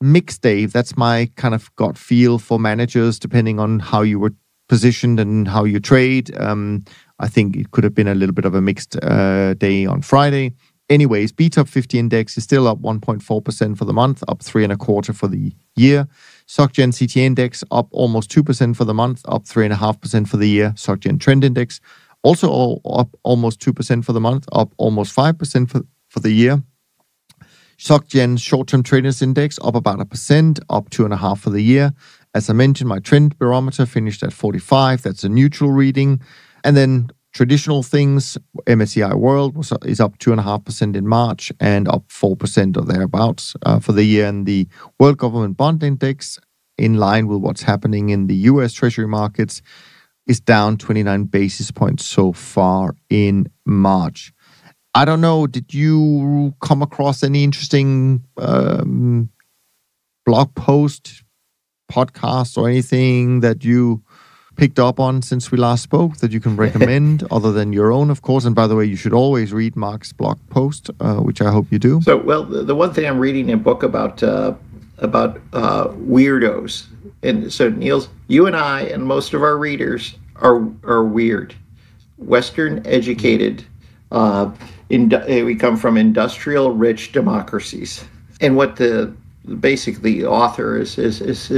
mixed day. That's my kind of gut feel for managers, depending on how you were positioned and how you trade. I think it could have been a little bit of a mixed day on Friday. Anyways, BTOP 50 index is still up 1.4% for the month, up 3.25% for the year. SocGen CTA index up almost 2% for the month, up 3.5% for the year. SocGen Trend Index also up almost 2% for the month, up almost 5% for the year. SocGen Short-Term Traders Index up about 1%, up 2.5% for the year. As I mentioned, my trend barometer finished at 45. That's a neutral reading. And then traditional things, MSCI World is up 2.5% in March and up 4% or thereabouts for the year. And the World Government Bond Index, in line with what's happening in the US Treasury markets, is down 29 basis points so far in March. I don't know, did you come across any interesting blog post, podcast, or anything that you picked up on since we last spoke that you can recommend other than your own, of course? And by the way, you should always read Mark's blog post, which I hope you do. So, well, the one thing I'm reading in a book about weirdos. And so, Niels, you and I and most of our readers are weird, Western educated. We come from industrial rich democracies. And what the basically author has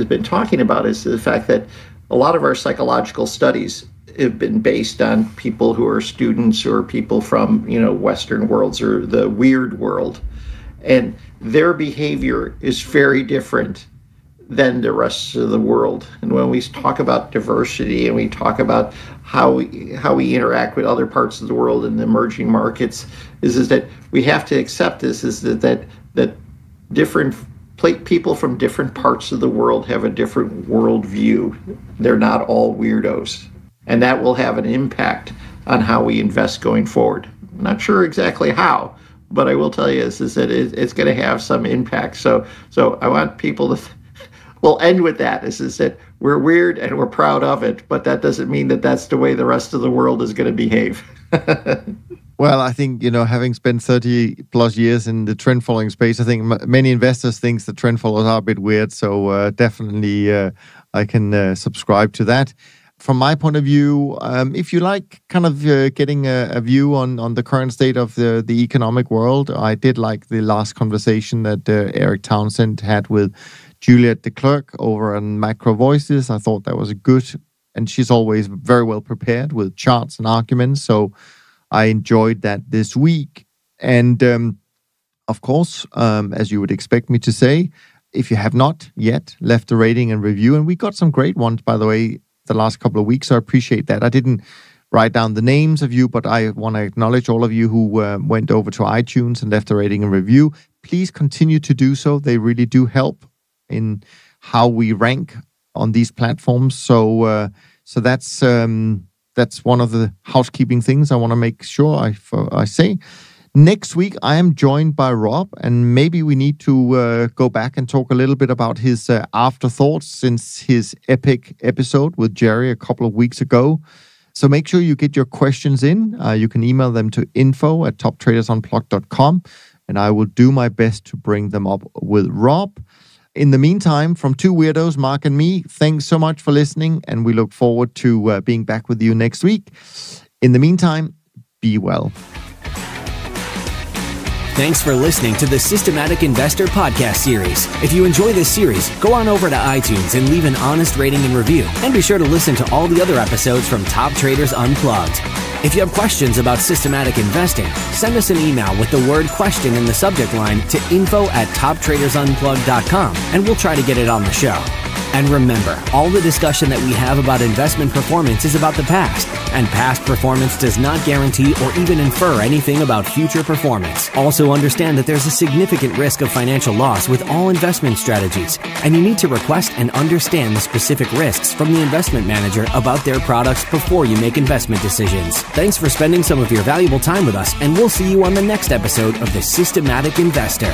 been talking about is the fact that a lot of our psychological studies have been based on people who are students or people from, you know, Western worlds or the weird world. And their behavior is very different than the rest of the world. And when we talk about diversity and we talk about how we interact with other parts of the world and the emerging markets, is that we have to accept this, is that different people from different parts of the world have a different worldview. They're not all weirdos. And that will have an impact on how we invest going forward. I'm not sure exactly how, but I will tell you is that it's going to have some impact. So I want people to... We'll end with that, is that we're weird and we're proud of it, but that doesn't mean that that's the way the rest of the world is going to behave. Well, I think, you know, having spent 30 plus years in the trend following space, I think many investors think the trend followers are a bit weird. So definitely I can subscribe to that. From my point of view, if you like kind of getting a view on the current state of the economic world, I did like the last conversation that Eric Townsend had with Juliette de Klerk over on Macro Voices. I thought that was a good, and she's always very well prepared with charts and arguments. So I enjoyed that this week. And of course, as you would expect me to say, if you have not yet left a rating and review, and we got some great ones, by the way, the last couple of weeks, so I appreciate that. I didn't write down the names of you, but I want to acknowledge all of you who went over to iTunes and left a rating and review. Please continue to do so. They really do help in how we rank on these platforms. So so that's one of the housekeeping things I want to make sure I say. Next week, I am joined by Rob, and maybe we need to go back and talk a little bit about his afterthoughts since his epic episode with Jerry a couple of weeks ago. So make sure you get your questions in. You can email them to info@toptradersonplug.com, and I will do my best to bring them up with Rob. In the meantime, from two weirdos, Mark and me, thanks so much for listening, and we look forward to being back with you next week. In the meantime, be well. Thanks for listening to the Systematic Investor podcast series. If you enjoy this series, go on over to iTunes and leave an honest rating and review. And be sure to listen to all the other episodes from Top Traders Unplugged. If you have questions about systematic investing, send us an email with the word question in the subject line to info@toptradersunplugged.com, and we'll try to get it on the show. And remember, all the discussion that we have about investment performance is about the past, and past performance does not guarantee or even infer anything about future performance. Also understand that there's a significant risk of financial loss with all investment strategies, and you need to request and understand the specific risks from the investment manager about their products before you make investment decisions. Thanks for spending some of your valuable time with us, and we'll see you on the next episode of The Systematic Investor.